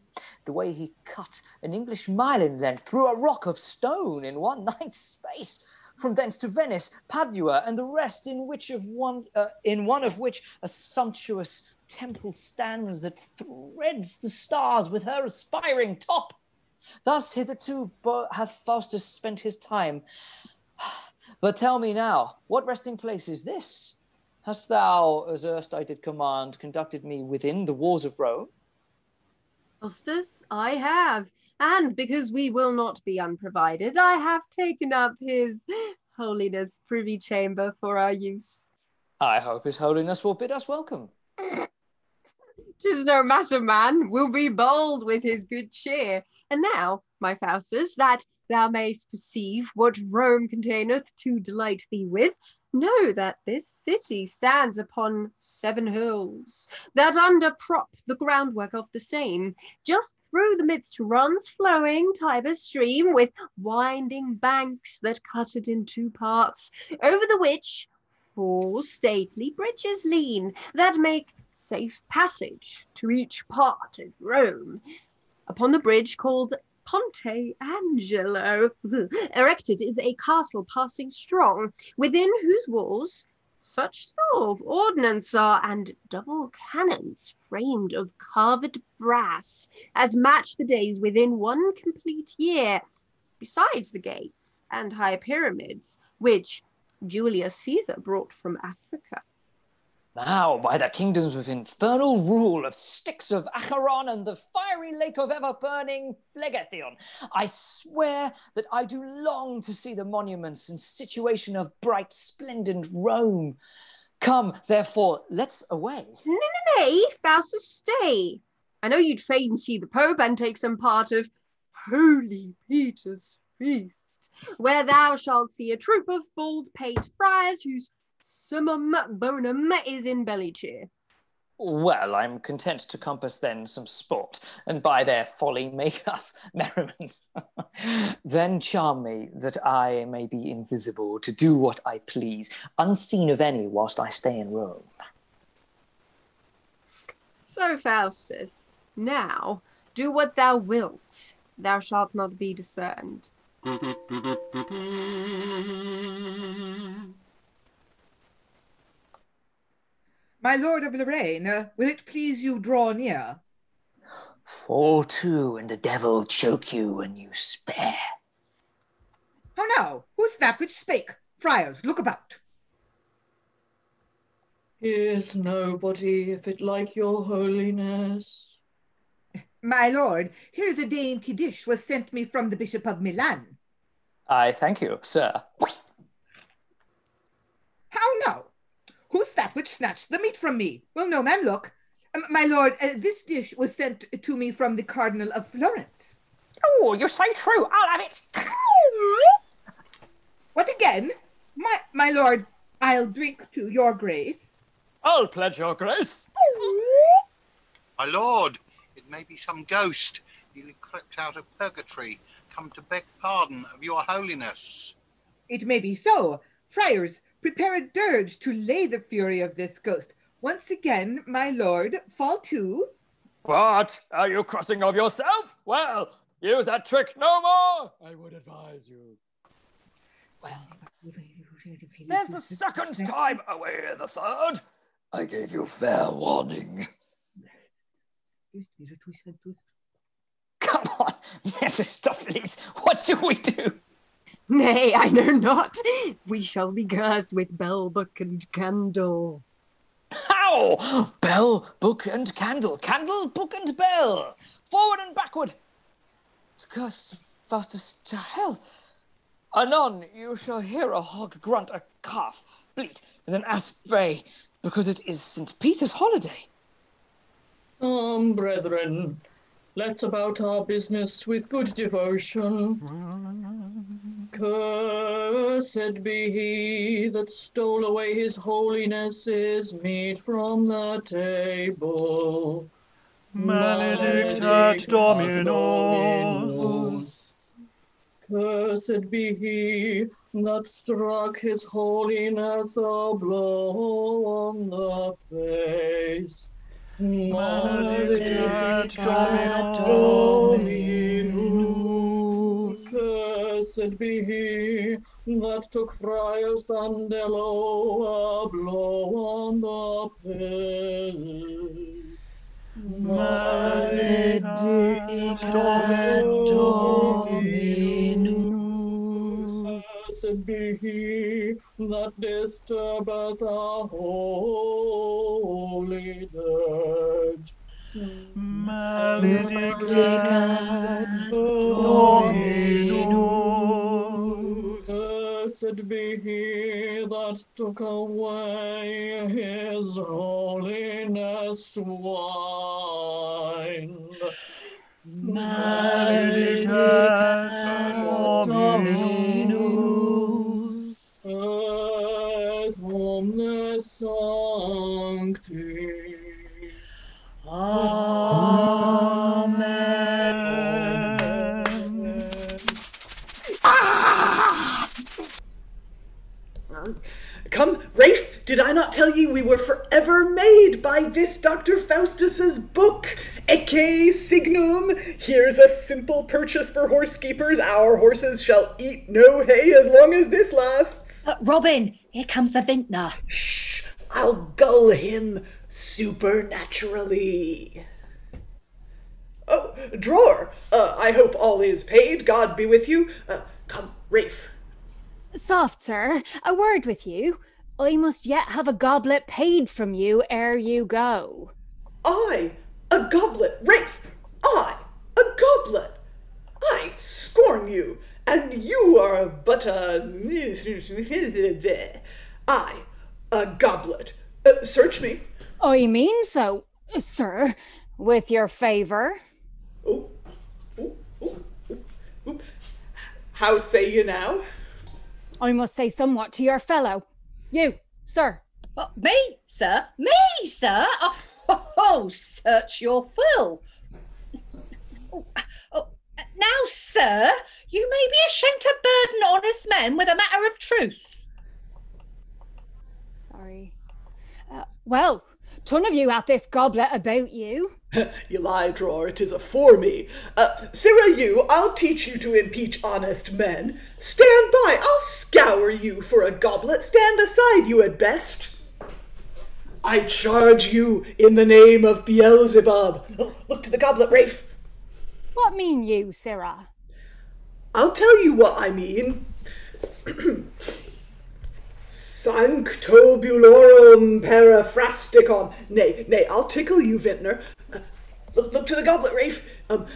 the way he cut an English mile in length through a rock of stone in one night's space, from thence to Venice, Padua, and the rest, in which of one, uh, in one of which a sumptuous temple stands that threads the stars with her aspiring top. Thus hitherto hath Faustus spent his time. But tell me now, what resting place is this? Hast thou, as erst I did command, conducted me within the walls of Rome? Faustus, I have, and because we will not be unprovided, I have taken up his holiness' privy chamber for our use. I hope his holiness will bid us welcome. 'Tis no matter, man, we'll be bold with his good cheer. And now, my Faustus, that thou mayst perceive what Rome containeth to delight thee with, know that this city stands upon seven hills, that under prop the groundwork of the same, just through the midst runs flowing Tiber's stream, with winding banks that cut it in two parts, over the which four stately bridges lean, that make safe passage to each part of Rome. Upon the bridge called Ponte Angelo erected is a castle passing strong, within whose walls such store of ordnance are, and double cannons framed of carved brass, as match the days within one complete year, besides the gates and high pyramids, which Julius Caesar brought from Africa. Now, by the kingdoms of infernal rule, of sticks of Acheron and the fiery lake of ever-burning Phlegethon, I swear that I do long to see the monuments and situation of bright, splendid Rome. Come, therefore, let's away. Nay, nay, nay, Faustus, stay. I know you'd fain see the Pope and take some part of Holy Peter's feast, where thou shalt see a troop of bald-pate friars whose summum bonum is in belly cheer. Well, I'm content to compass then some sport, and by their folly make us merriment. Then charm me, that I may be invisible, to do what I please, unseen of any, whilst I stay in Rome. So, Faustus, now do what thou wilt, thou shalt not be discerned. My lord of Lorraine, uh, will it please you draw near? Fall to, and the devil choke you, and you spare. How now? Who's that which spake? Friars, look about. Here's nobody, if it like your holiness. My lord, here's a dainty dish was sent me from the Bishop of Milan. I thank you, sir. How now? Who's that which snatched the meat from me? Will no man look? Um, my lord, uh, this dish was sent to me from the Cardinal of Florence. Oh, you say true. I'll have it. What again? My, my lord, I'll drink to your grace. I'll pledge your grace. My lord, it may be some ghost, newly crept out of purgatory, come to beg pardon of your holiness. It may be so. Friars, prepare a dirge to lay the fury of this ghost. Once again, my lord, fall to. What? Are you crossing of yourself? Well, use that trick no more, I would advise you. Well, there's the second time, away the third. I gave you fair warning. Come on, Mephistopheles, what shall we do? Nay, I know not. We shall be cursed with bell, book, and candle. How? Bell, book, and candle. Candle, book, and bell. Forward and backward. Curse Faustus to hell. Anon you shall hear a hog grunt, a calf bleat, and an ass bay, because it is Saint Peter's holiday. Um, brethren, let's about our business with good devotion. Cursed be he that stole away his holiness's meat from the table. Maledictat Dominus. Cursed be he that struck his holiness a blow on the face. Maledictat Dominus. Cursed be he that took Friar Sandello a blow on the face. Maledictat Dominus. Cursed be he that disturbeth our holy church. Maledictat Dominus. Cursed be he that took away his holiness wine. Maledictat Dominus. Et omne sancti. Amen. Come, Rafe, did I not tell ye we were forever made by this Doctor Faustus's book? Ecce signum, here's a simple purchase for horse keepers. Our horses shall eat no hay as long as this lasts. Uh, Robin, here comes the vintner. Shh, I'll gull him supernaturally. Oh, drawer! Uh, I hope all is paid. God be with you. Uh, come, Rafe. Soft, sir. A word with you. I must yet have a goblet paid from you ere you go. I? A goblet? Rafe! I? A goblet? I scorn you, and you are but a... I? A goblet? Uh, search me. I mean so, sir, with your favour. Ooh, ooh, ooh, ooh, ooh. How say you now? I must say somewhat to your fellow. You, sir. Oh, me, sir? Me, sir? Oh, oh, oh, search your fill. Oh, oh. Now, sir, you may be ashamed to burden honest men with a matter of truth. Sorry. Uh, well... Ton of you hath this goblet about you. You lie, drawer, it is afore me. Uh, Sirrah, you, I'll teach you to impeach honest men. Stand by, I'll scour you for a goblet. Stand aside, you had best. I charge you in the name of Beelzebub. Oh, look to the goblet, Rafe. What mean you, Sirrah? I'll tell you what I mean. Sanctobulorum paraphrasticon. Nay, nay, I'll tickle you, vintner. Uh, look, look to the goblet, Rafe. Um,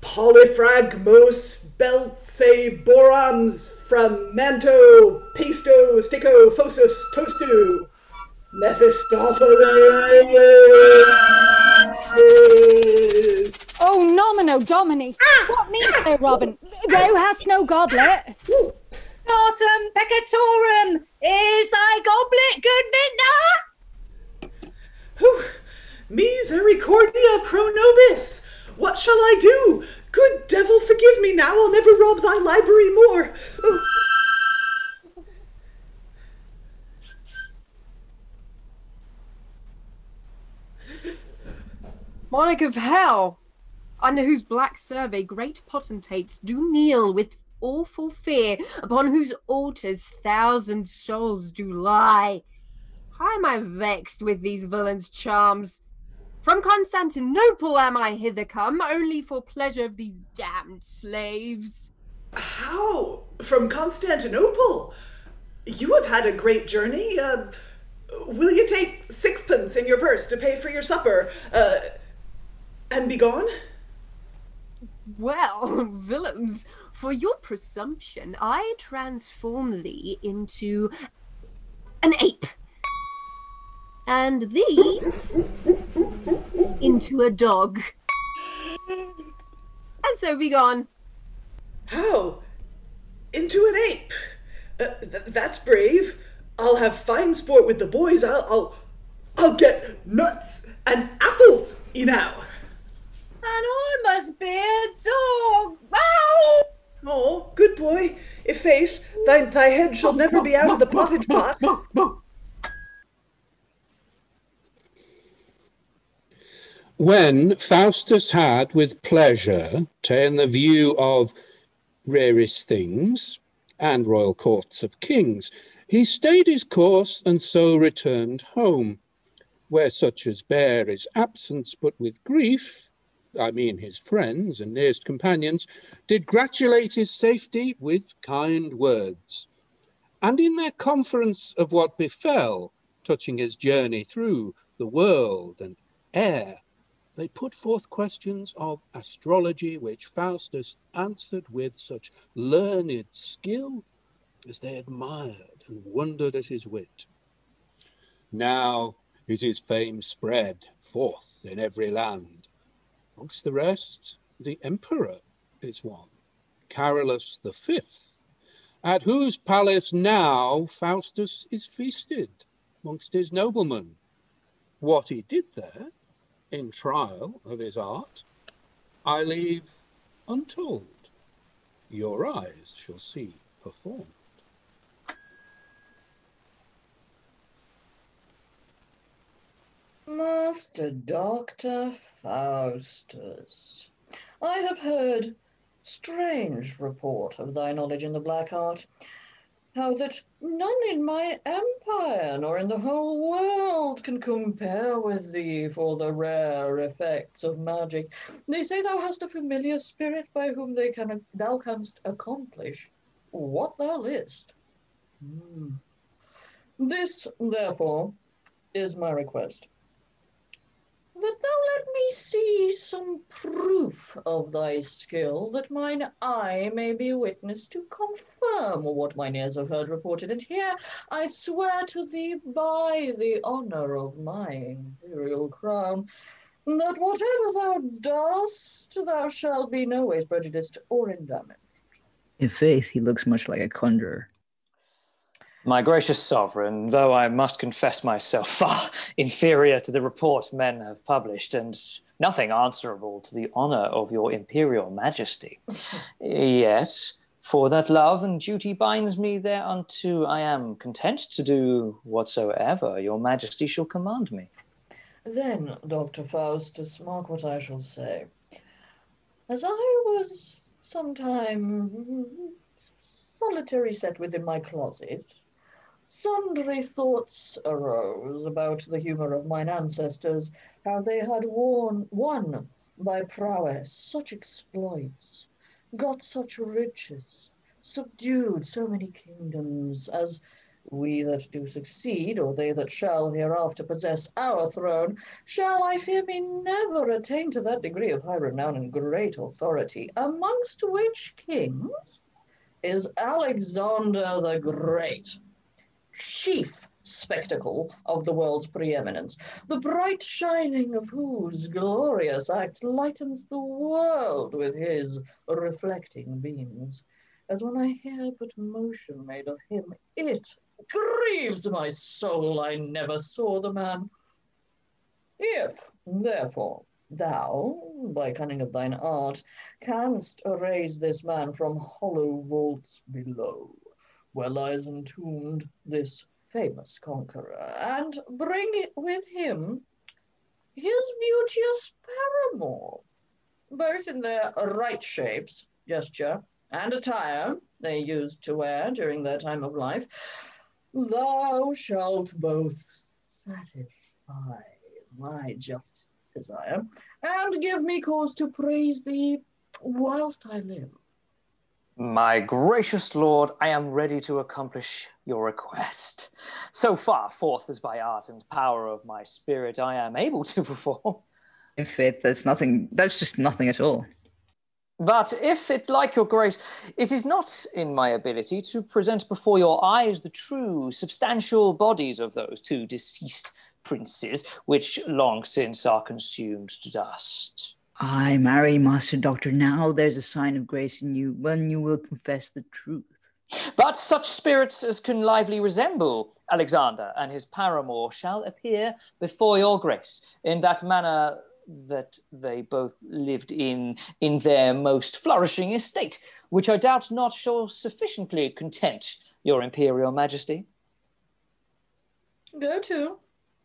Polyphragmos belzeborans framanto pasto stico phosus tostu. Mephistopheles. Oh, nomino domini. Ah, what means ah, thou, Robin? Ah, thou hast no goblet. Ah, Artem peccatorum, is thy goblet good, vintner? Whew. Misericordia pro nobis. What shall I do? Good devil, forgive me now. I'll never rob thy library more. Oh. Monarch of hell, under whose black survey great potentates do kneel with awful fear, upon whose altars thousand souls do lie. How am I vexed with these villains' charms? From Constantinople am I hither come, only for pleasure of these damned slaves. How? From Constantinople? You have had a great journey. Uh, will you take sixpence in your purse to pay for your supper, uh, and be gone? Well, villains, for your presumption, I transform thee into an ape, and thee into a dog. And so be gone. How? Into an ape? Uh, th that's brave. I'll have fine sport with the boys. I'll, I'll, I'll get nuts and apples enow. And I must be a dog. Ow! Oh, good boy. I' faith, thy, thy head shall never be out of the pottage pot. When Faustus had with pleasure ta'en the view of rarest things and royal courts of kings, he stayed his course and so returned home, where such as bear his absence but with grief, I mean his friends and nearest companions, did gratulate his safety with kind words. And in their conference of what befell, touching his journey through the world and air, they put forth questions of astrology, which Faustus answered with such learned skill as they admired and wondered at his wit. Now is his fame spread forth in every land. Amongst the rest, the emperor is one, Carolus the Fifth, at whose palace now Faustus is feasted amongst his noblemen. What he did there, in trial of his art, I leave untold. Your eyes shall see performed. Master Doctor Faustus, I have heard strange report of thy knowledge in the black art, how that none in my empire nor in the whole world can compare with thee for the rare effects of magic. They say thou hast a familiar spirit by whom they can, thou canst accomplish what thou list. Mm. This, therefore, is my request, that thou let me see some proof of thy skill, that mine eye may be witness to confirm what mine ears have heard reported. And here I swear to thee by the honour of my imperial crown, that whatever thou dost, thou shalt be no ways prejudiced or endamaged. In faith, he looks much like a conjurer. My gracious sovereign, though I must confess myself far inferior to the report men have published, and nothing answerable to the honour of your imperial majesty, yet, for that love and duty binds me thereunto, I am content to do whatsoever your majesty shall command me. Then, Doctor Faustus, mark what I shall say. As I was sometime solitary set within my closet, sundry thoughts arose about the humour of mine ancestors, how they had worn, won by prowess such exploits, got such riches, subdued so many kingdoms, as we that do succeed, or they that shall hereafter possess our throne, shall, I fear me, never attain to that degree of high renown and great authority, amongst which kings is Alexander the Great, chief spectacle of the world's preeminence, the bright shining of whose glorious act lightens the world with his reflecting beams, as when I hear but motion made of him, it grieves my soul I never saw the man. If, therefore, thou, by cunning of thine art, canst raise this man from hollow vaults below, where lies entombed this famous conqueror, and bring with him his beauteous paramour, both in their right shapes, gesture, and attire they used to wear during their time of life, thou shalt both satisfy my just desire and give me cause to praise thee whilst I live. My gracious lord, I am ready to accomplish your request. So far forth as by art and power of my spirit I am able to perform. In faith, there's nothing, that's just nothing at all. But if it like your grace, it is not in my ability to present before your eyes the true substantial bodies of those two deceased princes, which long since are consumed to dust. Ay, marry, Master Doctor, now there's a sign of grace in you when you will confess the truth. But such spirits as can lively resemble Alexander and his paramour shall appear before your grace in that manner that they both lived in in their most flourishing estate, which I doubt not shall sufficiently content your imperial majesty. Go to,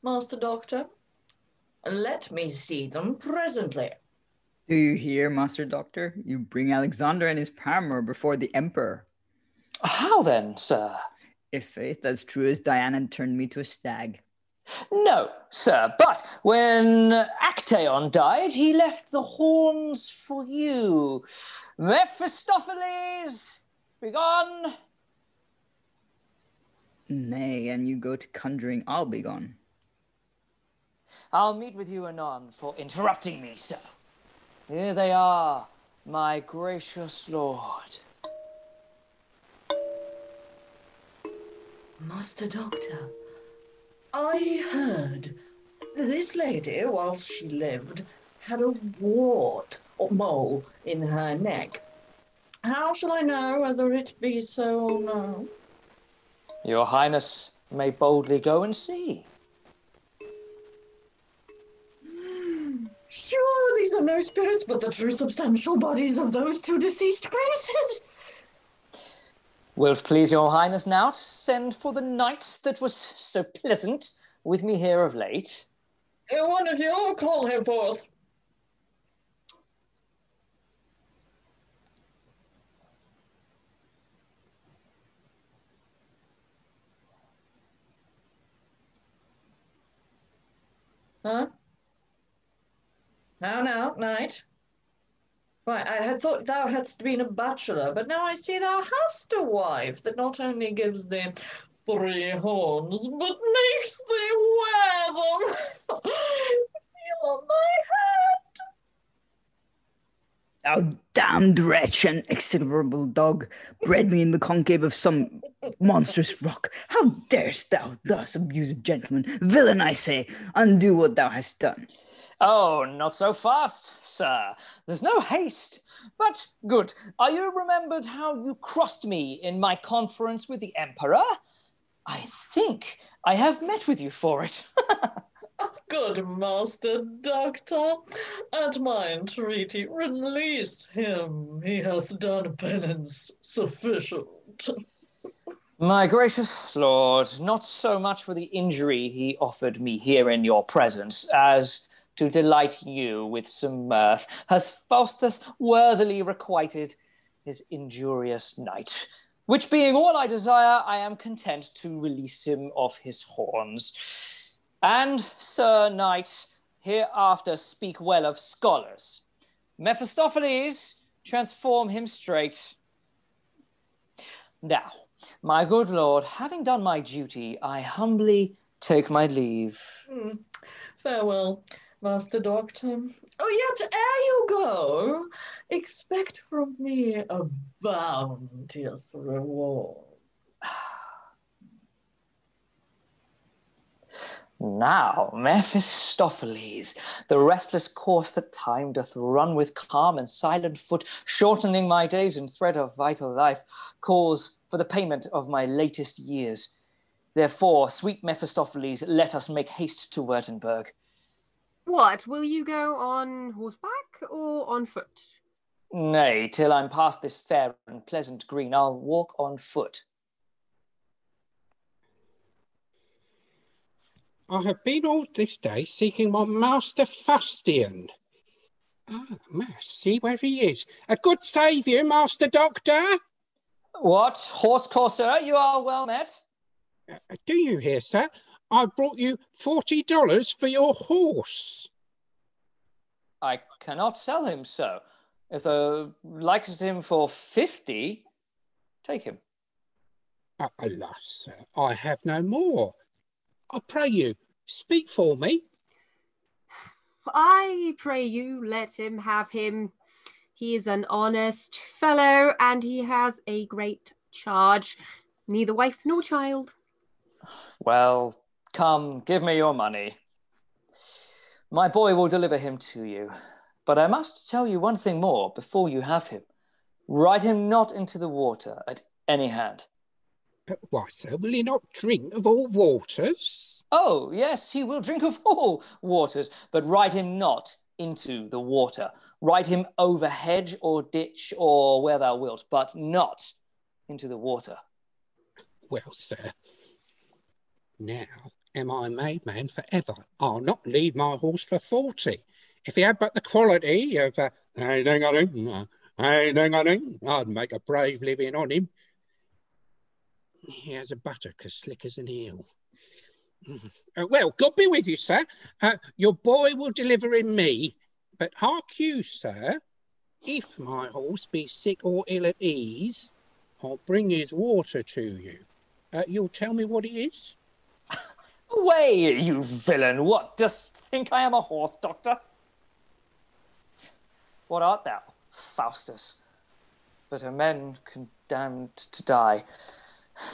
Master Doctor, and let me see them presently. Do you hear, Master Doctor? You bring Alexander and his paramour before the emperor. How then, sir? If faith, that's true as Diana turned me to a stag. No, sir, but when Actaeon died, he left the horns for you. Mephistopheles, begone. Nay, and you go to conjuring, I'll be gone. I'll meet with you anon for interrupting me, sir. Here they are, my gracious lord. Master Doctor, I heard this lady, while she lived, had a wart or mole in her neck. How shall I know whether it be so or no? Your Highness may boldly go and see. Sure, these are no spirits, but the true substantial bodies of those two deceased graces. Will't please your Highness now to send for the knight that was so pleasant with me here of late? One of you, call him forth. Huh? Now, now, knight. Why, I had thought thou hadst been a bachelor, but now I see thou hast a wife that not only gives thee three horns, but makes thee wear them. Feel on my head. Thou damned wretch and execrable dog, bred me in the concave of some monstrous rock. How darest thou thus abuse a gentleman? Villain, I say, undo what thou hast done. Oh, not so fast, sir. There's no haste. But good. Are you remembered how you crossed me in my conference with the emperor? I think I have met with you for it. Good, Master Doctor. At my entreaty, release him. He hath done penance sufficient. My gracious lord, not so much for the injury he offered me here in your presence as to delight you with some mirth, hath Faustus worthily requited his injurious knight, which being all I desire, I am content to release him of his horns. And, sir knight, hereafter speak well of scholars. Mephistopheles, transform him straight. Now, my good lord, having done my duty, I humbly take my leave. Mm. Farewell, Master Doctor. Oh, yet ere you go, expect from me a bounteous reward. Now, Mephistopheles, the restless course that time doth run with calm and silent foot, shortening my days in thread of vital life, calls for the payment of my latest years. Therefore, sweet Mephistopheles, let us make haste to Württemberg. What, will you go on horseback or on foot? Nay, till I'm past this fair and pleasant green, I'll walk on foot. I have been all this day seeking my master Fastian. Ah, must see where he is. A good saviour, Master Doctor. What, horse courser, you are well met. Uh, do you hear, sir? I brought you forty dollars for your horse. I cannot sell him, sir. If thou likest him for fifty, take him. Uh, alas, sir, I have no more. I pray you, speak for me. I pray you, let him have him. He is an honest fellow and he has a great charge. Neither wife nor child. Well, come, give me your money. My boy will deliver him to you. But I must tell you one thing more before you have him. Ride him not into the water at any hand. But why, sir, will he not drink of all waters? Oh, yes, he will drink of all waters, but ride him not into the water. Ride him over hedge or ditch or where thou wilt, but not into the water. Well, sir, now am I made man forever. I'll not leave my horse for forty. If he had but the quality of uh, I don't I don't, I don't I don't, I'd make a brave living on him. He has a buttock as slick as an eel. Uh, well, God be with you, sir. Uh, your boy will deliver him me. But hark you, sir, if my horse be sick or ill at ease, I'll bring his water to you. Uh, you'll tell me what it is? Away, you villain! What, dost think I am a horse doctor? What art thou, Faustus? But a man condemned to die.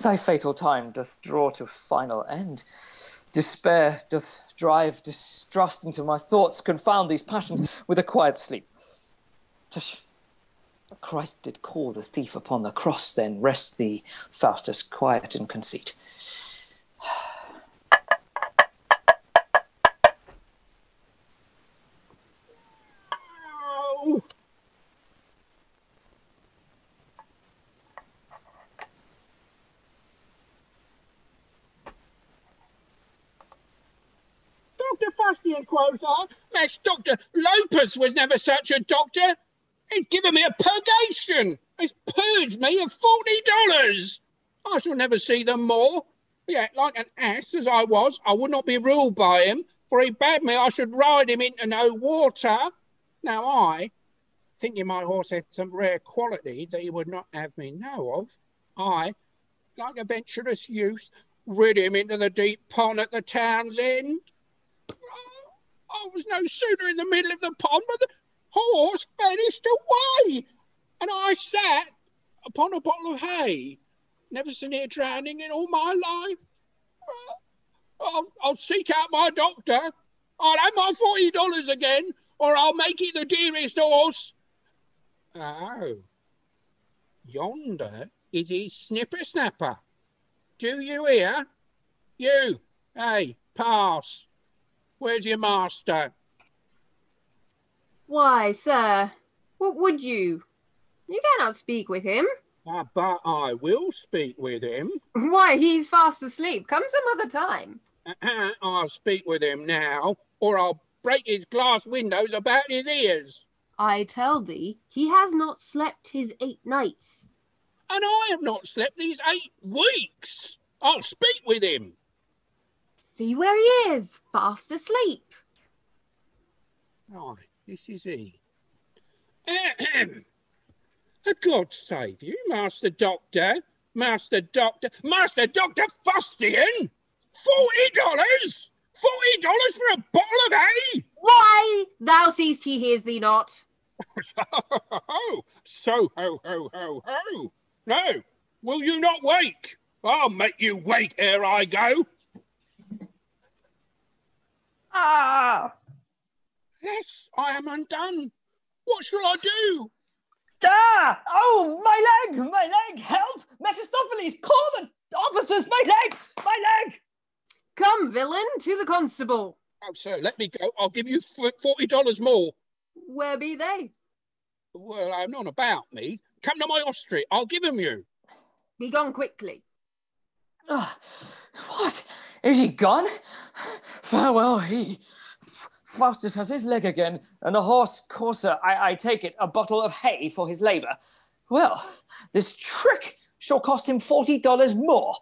Thy fatal time doth draw to final end. Despair doth drive distrust into my thoughts, confound these passions with a quiet sleep. Tush. Christ did call the thief upon the cross, then rest thee, Faustus, quiet in conceit. Quoth I, that's Doctor Lopus was never such a doctor. He'd given me a purgation. He's purged me of forty dollars. I shall never see them more. Yet, like an ass as I was, I would not be ruled by him, for he bade me I should ride him into no water. Now I, thinking my horse had some rare quality that he would not have me know of, I, like a venturous youth, rid him into the deep pond at the town's end. I was no sooner in the middle of the pond, but the horse vanished away, and I sat upon a bottle of hay, never so near drowning in all my life. I'll, I'll seek out my doctor. I'll have my forty dollars again, or I'll make it the dearest horse. Oh, yonder is his snipper-snapper. Do you hear? You, hey, pass. Where's your master? Why, sir, what would you? You cannot speak with him. Ah, but I will speak with him. Why, he's fast asleep. Come some other time. Uh-uh, I'll speak with him now, or I'll break his glass windows about his ears. I tell thee, he has not slept his eight nights. And I have not slept these eight weeks. I'll speak with him. See where he is, fast asleep. Aye, this is he. Ahem. God save you, Master Doctor, Master Doctor, Master Doctor Fustian! Forty dollars! Forty dollars for a bottle of hay! Why, thou seest he hears thee not. So, so ho, ho, ho, ho. No, will you not wake? I'll make you wake ere I go. Ah! Yes, I am undone. What shall I do? Ah! Oh, my leg! My leg! Help! Mephistopheles, call the officers! My leg! My leg! Come, villain, to the constable. Oh, sir, let me go. I'll give you forty dollars more. Where be they? Well, I'm not about me. Come to my ostrich. I'll give them you. Be gone quickly. Oh, what? Is he gone? Farewell, he. Faustus has his leg again, and the horse courser, I, I take it, a bottle of hay for his labour. Well, this trick shall cost him forty dollars more.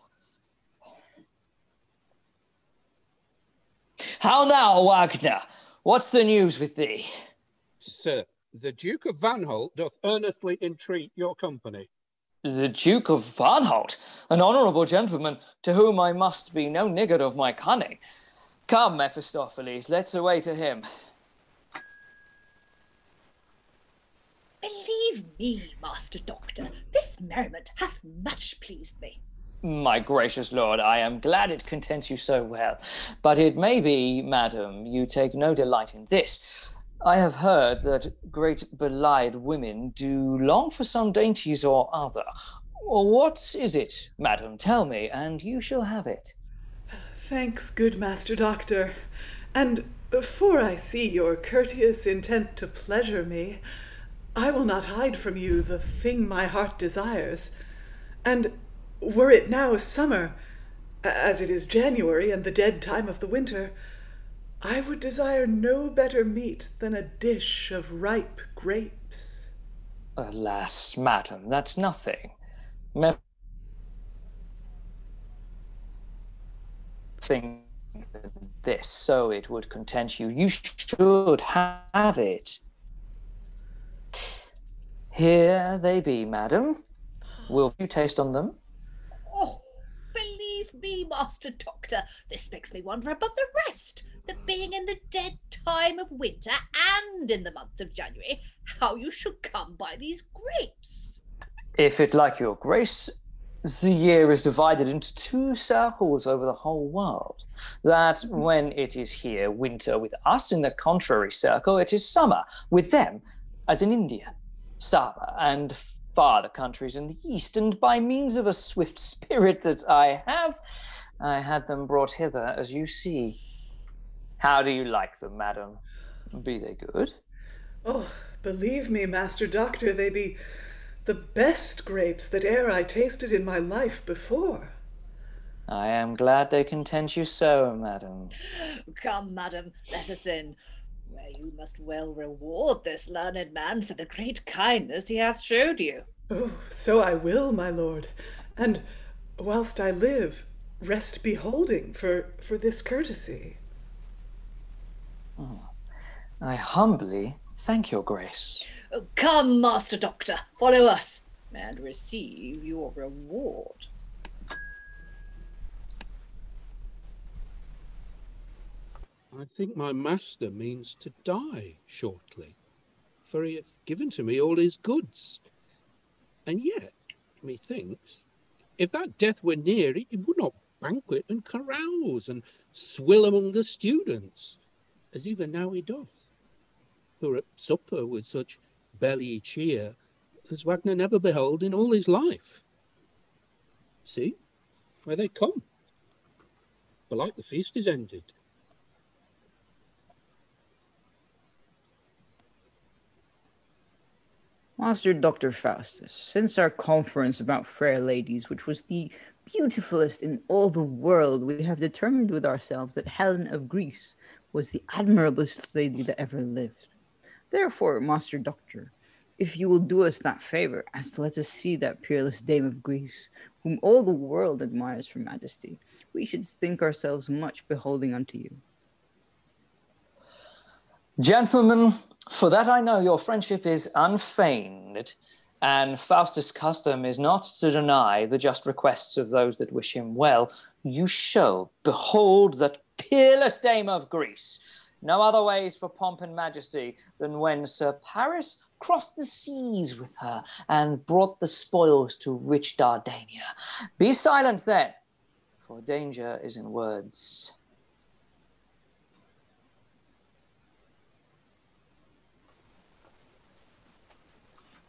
How now, Wagner? What's the news with thee? Sir, the Duke of Vanholt doth earnestly entreat your company. The Duke of Vanholt, an honourable gentleman to whom I must be no niggard of my cunning. Come, Mephistopheles, let's away to him. Believe me, Master Doctor, this merriment hath much pleased me. My gracious lord, I am glad it contents you so well. But it may be, madam, you take no delight in this. I have heard that great belied women do long for some dainties or other. What is it, madam? Tell me, and you shall have it. Thanks, good Master Doctor. And before I see your courteous intent to pleasure me, I will not hide from you the thing my heart desires. And were it now summer, as it is January and the dead time of the winter, I would desire no better meat than a dish of ripe grapes. Alas, madam, that's nothing. Nothing than this, so it would content you. You should have it. Here they be, madam. Will you taste on them? Oh, believe me, Master Doctor, this makes me wonder above the rest, that being in the dead time of winter and in the month of January, how you should come by these grapes. If it like your grace, the year is divided into two circles over the whole world, that when it is here winter with us, in the contrary circle it is summer with them, as in India, Saba, and farther countries in the east, and by means of a swift spirit that I have, I had them brought hither, as you see. How do you like them, madam? Be they good? Oh, believe me, Master Doctor, they be the best grapes that e'er I tasted in my life before. I am glad they content you so, madam. Come, madam, let us in, where you must well reward this learned man for the great kindness he hath showed you. Oh, so I will, my lord, and whilst I live, rest beholding for, for this courtesy. Oh, I humbly thank your grace. Oh, come, Master Doctor, follow us and receive your reward. I think my master means to die shortly, for he hath given to me all his goods. And yet, methinks, if that death were near, he would not banquet and carouse and swill among the students, as even now he doth, who are at supper with such belly cheer as Wagner never beheld in all his life. See, where they come, belike the feast is ended. Master Doctor Faustus, since our conference about fair ladies, which was the beautifulest in all the world, we have determined with ourselves that Helen of Greece was the admirablest lady that ever lived. Therefore, Master Doctor, if you will do us that favor, as to let us see that peerless dame of Greece, whom all the world admires for majesty, we should think ourselves much beholding unto you. Gentlemen, for that I know your friendship is unfeigned, and Faustus' custom is not to deny the just requests of those that wish him well. You shall behold that peerless dame of Greece. No other ways for pomp and majesty than when Sir Paris crossed the seas with her and brought the spoils to rich Dardania. Be silent then, for danger is in words.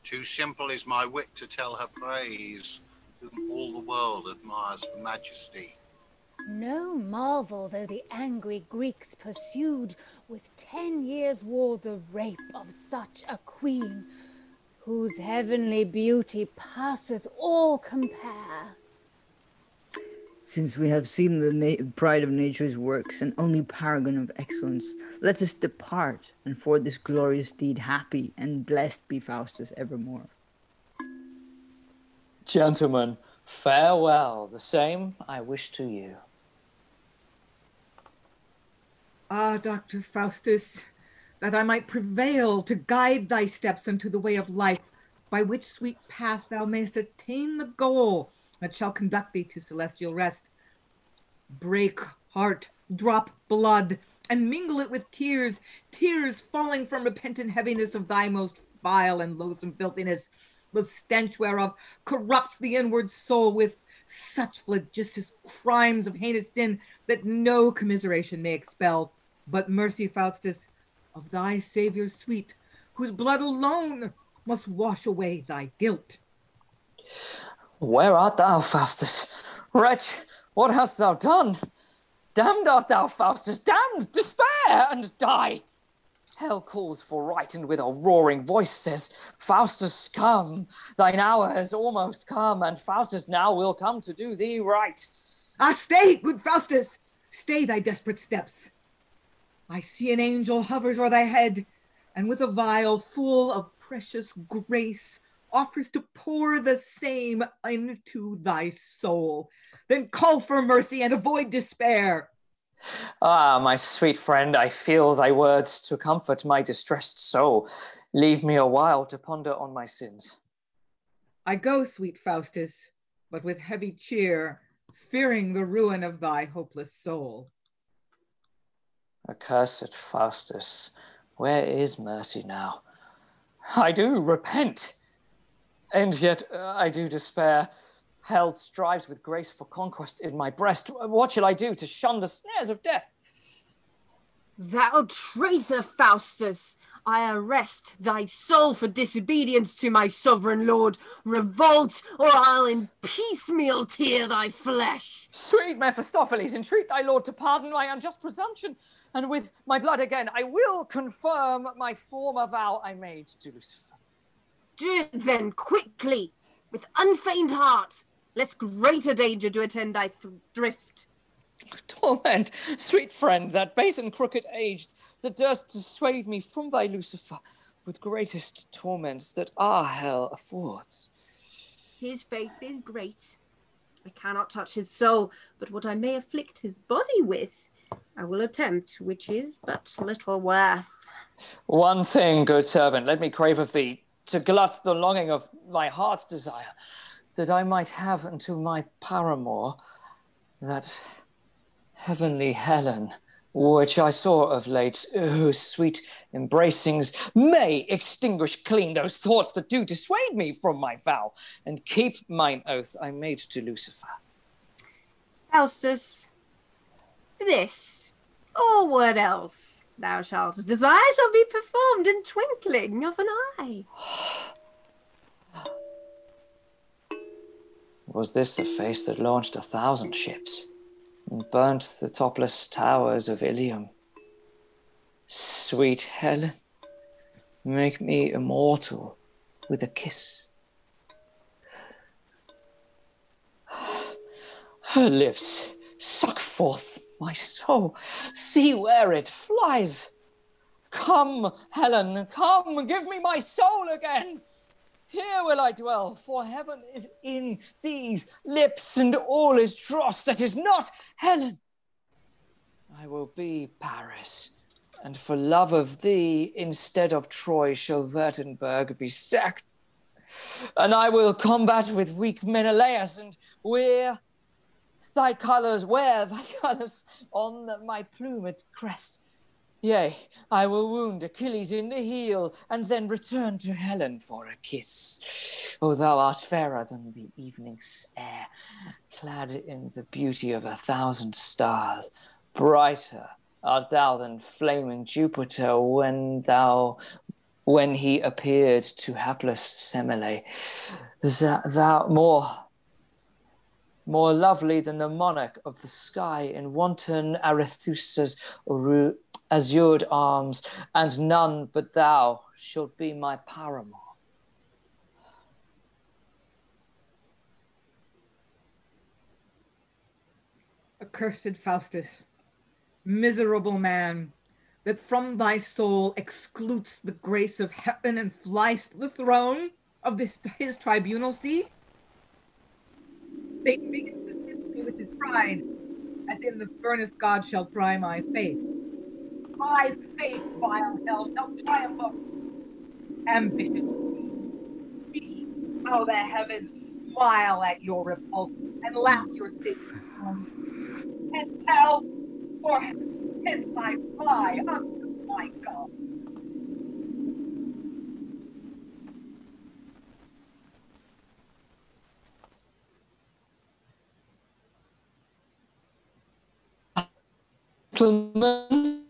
Too simple is my wit to tell her praise, whom all the world admires for majesty. No marvel though the angry Greeks pursued with ten years' war the rape of such a queen, whose heavenly beauty passeth all compare. Since we have seen the pride of nature's works and only paragon of excellence, let us depart, and for this glorious deed happy and blessed be Faustus evermore. Gentlemen, farewell. The same I wish to you. Ah, Doctor Faustus, that I might prevail to guide thy steps unto the way of life, by which sweet path thou mayst attain the goal that shall conduct thee to celestial rest. Break heart, drop blood, and mingle it with tears, tears falling from repentant heaviness of thy most vile and loathsome filthiness, the stench whereof corrupts the inward soul with such flagitious crimes of heinous sin that no commiseration may expel. But mercy, Faustus, of thy Savior sweet, whose blood alone must wash away thy guilt. Where art thou, Faustus? Wretch, what hast thou done? Damned art thou, Faustus, damned, despair, and die. Hell calls for right, and with a roaring voice says, Faustus, come, thine hour has almost come, and Faustus now will come to do thee right. Ah, stay, good Faustus, stay thy desperate steps. I see an angel hovers o'er thy head, and with a vial full of precious grace offers to pour the same into thy soul. Then call for mercy and avoid despair. Ah, my sweet friend, I feel thy words to comfort my distressed soul. Leave me a while to ponder on my sins. I go, sweet Faustus, but with heavy cheer, fearing the ruin of thy hopeless soul. Accursed Faustus, where is mercy now? I do repent, and yet uh, I do despair. Hell strives with grace for conquest in my breast. What shall I do to shun the snares of death? Thou traitor, Faustus, I arrest thy soul for disobedience to my sovereign lord. Revolt, or I'll in piecemeal tear thy flesh. Sweet Mephistopheles, entreat thy lord to pardon my unjust presumption, and with my blood again I will confirm my former vow I made to Lucifer. Do it then, quickly, with unfeigned heart, lest greater danger do attend thy drift. Torment, sweet friend, that base and crooked age that durst dissuade me from thy Lucifer with greatest torments that our hell affords. His faith is great. I cannot touch his soul, but what I may afflict his body with, I will attempt, which is but little worth. One thing, good servant, let me crave of thee, to glut the longing of my heart's desire, that I might have unto my paramour that heavenly Helen, which I saw of late, whose sweet embracings may extinguish clean those thoughts that do dissuade me from my vow, and keep mine oath I made to Lucifer. Faustus, this, or what else thou shalt desire shall be performed in twinkling of an eye. Was this the face that launched a thousand ships and burnt the topless towers of Ilium? Sweet Helen, make me immortal with a kiss. Her lips suck forth my soul, see where it flies. Come, Helen, come, give me my soul again. Here will I dwell, for heaven is in these lips, and all is dross that is not Helen. I will be Paris, and for love of thee, instead of Troy, shall Württemberg be sacked. And I will combat with weak Menelaus, and we're thy colours, wear thy colours on my plumed crest. Yea, I will wound Achilles in the heel, and then return to Helen for a kiss. O thou art fairer than the evening's air, clad in the beauty of a thousand stars. Brighter art thou than flaming Jupiter when thou, when he appeared to hapless Semele. Thou more... more lovely than the monarch of the sky in wanton Arethusa's azured arms, and none but thou shalt be my paramour. Accursed Faustus, miserable man, that from thy soul excludes the grace of heaven and flies to the throne of this his tribunal seat. Satan makes me with his pride, as in the furnace God shall try my faith. My faith, vile hell, shall triumph of ambitious deeds. See how the heavens smile at your repulse and laugh your sins. Hence hell, or hence I fly unto my God. gentlemen.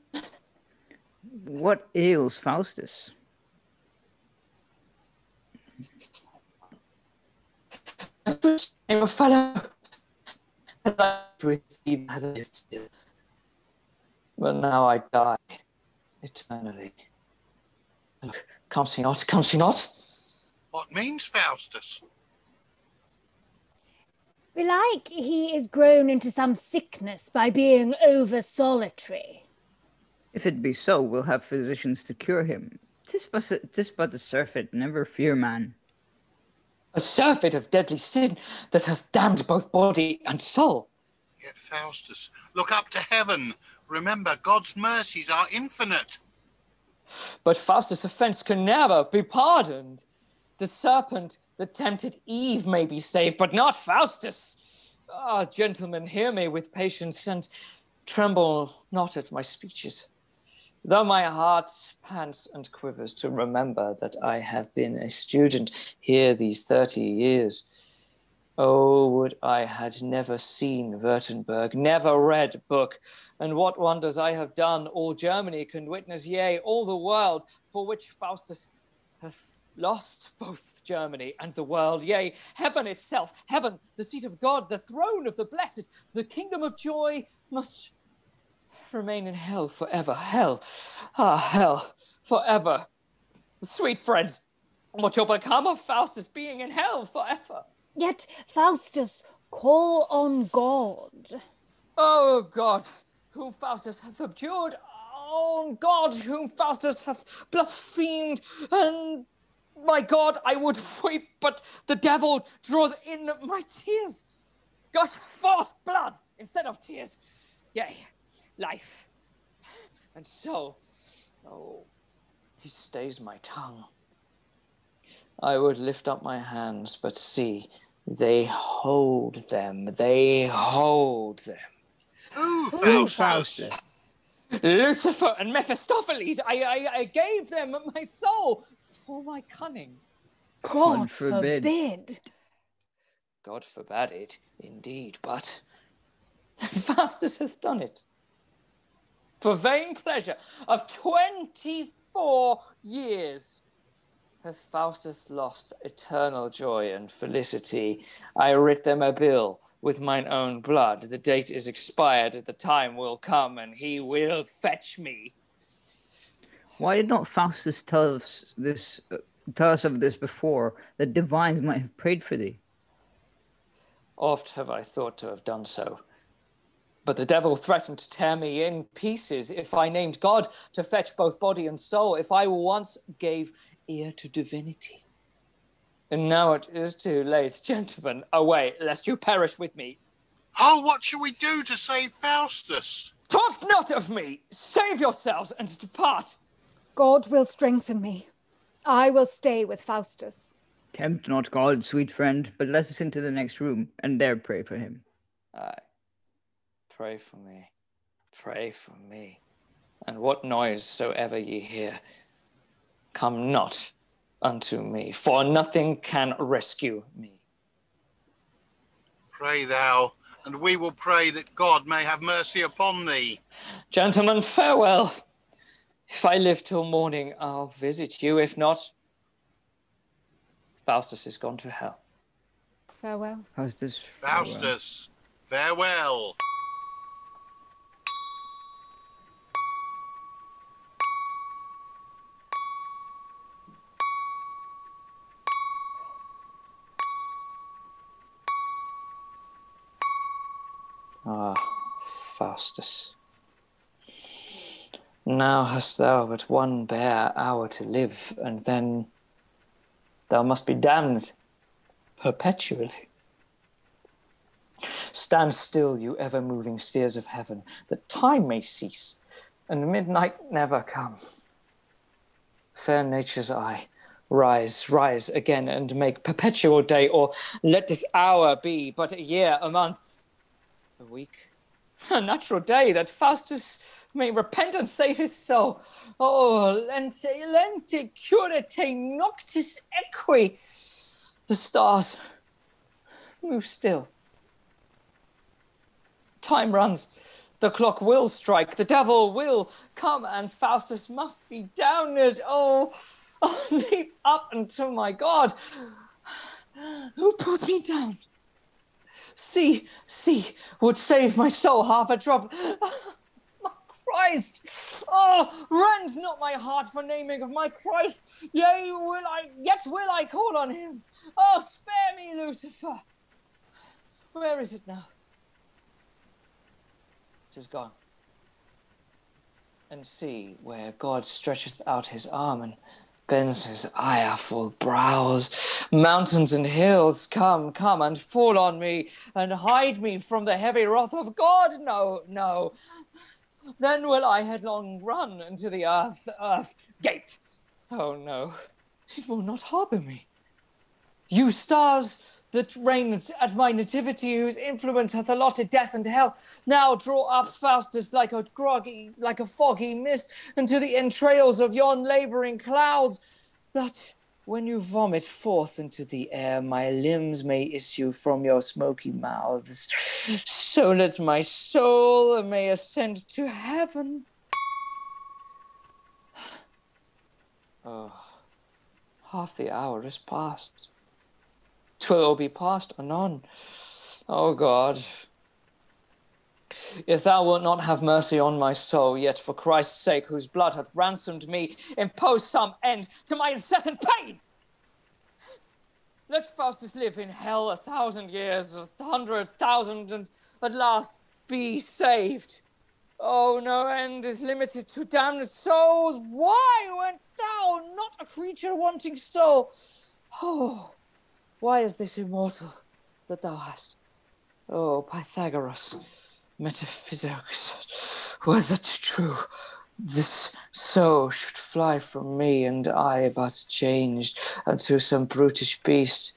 What ails Faustus? I am a fellow. But now I die eternally. Look, comes he not? Comes he not? What means Faustus? Belike he is grown into some sickness by being over solitary. If it be so, we'll have physicians to cure him. Tis but, tis but a surfeit, never fear, man. A surfeit of deadly sin that hath damned both body and soul. Yet, Faustus, look up to heaven. Remember, God's mercies are infinite. But Faustus' offence can never be pardoned. The serpent that tempted Eve may be saved, but not Faustus. Ah, gentlemen, hear me with patience and tremble not at my speeches, though my heart pants and quivers to remember that I have been a student here these thirty years. Oh, would I had never seen Württemberg, never read book, and what wonders I have done, all Germany can witness, yea, all the world, for which Faustus hath lost both Germany and the world, yea, heaven itself, heaven, the seat of God, the throne of the blessed, the kingdom of joy must remain in hell forever, hell, ah, hell, forever. Sweet friends, what shall become of Faustus being in hell forever? Yet, Faustus, call on God. Oh, God, whom Faustus hath abjured, on God, whom Faustus hath blasphemed, and my God, I would weep, but the devil draws in my tears. Gush forth blood instead of tears. Yea, life and soul. Oh, he stays my tongue. I would lift up my hands, but see, they hold them. They hold them. Ooh, Faustus. Faustus. Lucifer and Mephistopheles, I, I, I gave them my soul for my cunning. God, God forbid. forbid. God forbade it, indeed, but Faustus hath done it. For vain pleasure of twenty-four years hath Faustus lost eternal joy and felicity. I writ them a bill with mine own blood. The date is expired, the time will come, and he will fetch me. Why did not Faustus tell us, this, uh, tell us of this before, that divines might have prayed for thee? Oft have I thought to have done so. But the devil threatened to tear me in pieces if I named God to fetch both body and soul, if I once gave ear to divinity. And now it is too late, gentlemen. Away, lest you perish with me. Oh, what shall we do to save Faustus? Talk not of me. Save yourselves and depart. God will strengthen me. I will stay with Faustus. Tempt not God, sweet friend, but let us into the next room and there pray for him. Aye. Pray for me, pray for me, and what noise soever ye hear, come not unto me, for nothing can rescue me. Pray thou, and we will pray that God may have mercy upon thee. Gentlemen, farewell. If I live till morning, I'll visit you. If not, Faustus is gone to hell. Farewell. Faustus, farewell. Faustus, farewell. Ah, Faustus, now hast thou but one bare hour to live, and then thou must be damned perpetually. Stand still, you ever-moving spheres of heaven, that time may cease, and midnight never come. Fair nature's eye, rise, rise again, and make perpetual day, or let this hour be but a year, a month, a week, a natural day, that Faustus may repent and save his soul. Oh, lente, lente, curate, noctis equi. The stars move still. Time runs, The clock will strike. The devil will come, and Faustus must be downed. Oh, I'll leap up until my God. Who pulls me down? See, see, would save my soul half a drop. Christ! Oh, rend not my heart for naming of my Christ. Yea, will I, yet will I call on him. Oh, spare me, Lucifer. Where is it now? It is gone. And see where God stretcheth out his arm and bends his ireful brows. Mountains and hills, come, come and fall on me and hide me from the heavy wrath of God. No, no. Then will I headlong run into the earth, earth gate. Oh no, it will not harbour me. You stars that reign at my nativity, whose influence hath allotted death and hell, now draw up Faustus like a groggy, like a foggy mist into the entrails of yon labouring clouds, that when you vomit forth into the air, my limbs may issue from your smoky mouths. So let my soul may ascend to heaven. Oh, half the hour is past. Twill be past anon. Oh God, if thou wilt not have mercy on my soul, yet for Christ's sake, whose blood hath ransomed me, impose some end to my incessant pain. Let Faustus live in hell a thousand years, a hundred thousand, and at last be saved. Oh, no end is limited to damned souls. Why went thou not a creature wanting soul? Oh, why is this immortal that thou hast? Oh, Pythagoras, metaphysics, were that true, this soul should fly from me, and I but changed unto some brutish beast.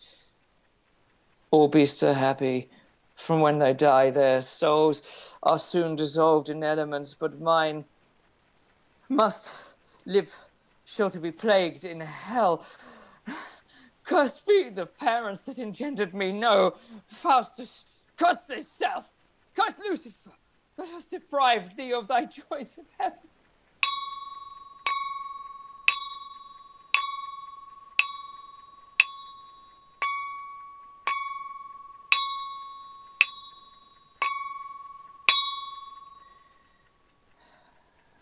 All beasts are happy, from when they die, their souls are soon dissolved in elements, but mine must live, sure to be plagued in hell. Cursed be the parents that engendered me. No, Faustus, curse thyself. Curse Lucifer, that hast deprived thee of thy joys of heaven.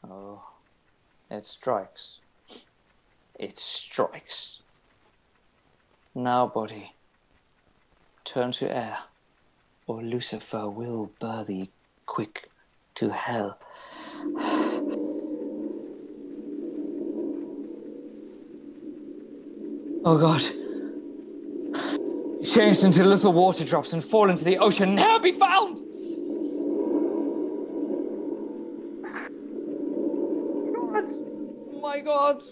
Oh, it strikes. It strikes. Now, body, turn to air, or Lucifer will bear thee quick to hell. Oh God, changed into little water drops and fall into the ocean, never be found! God, my God,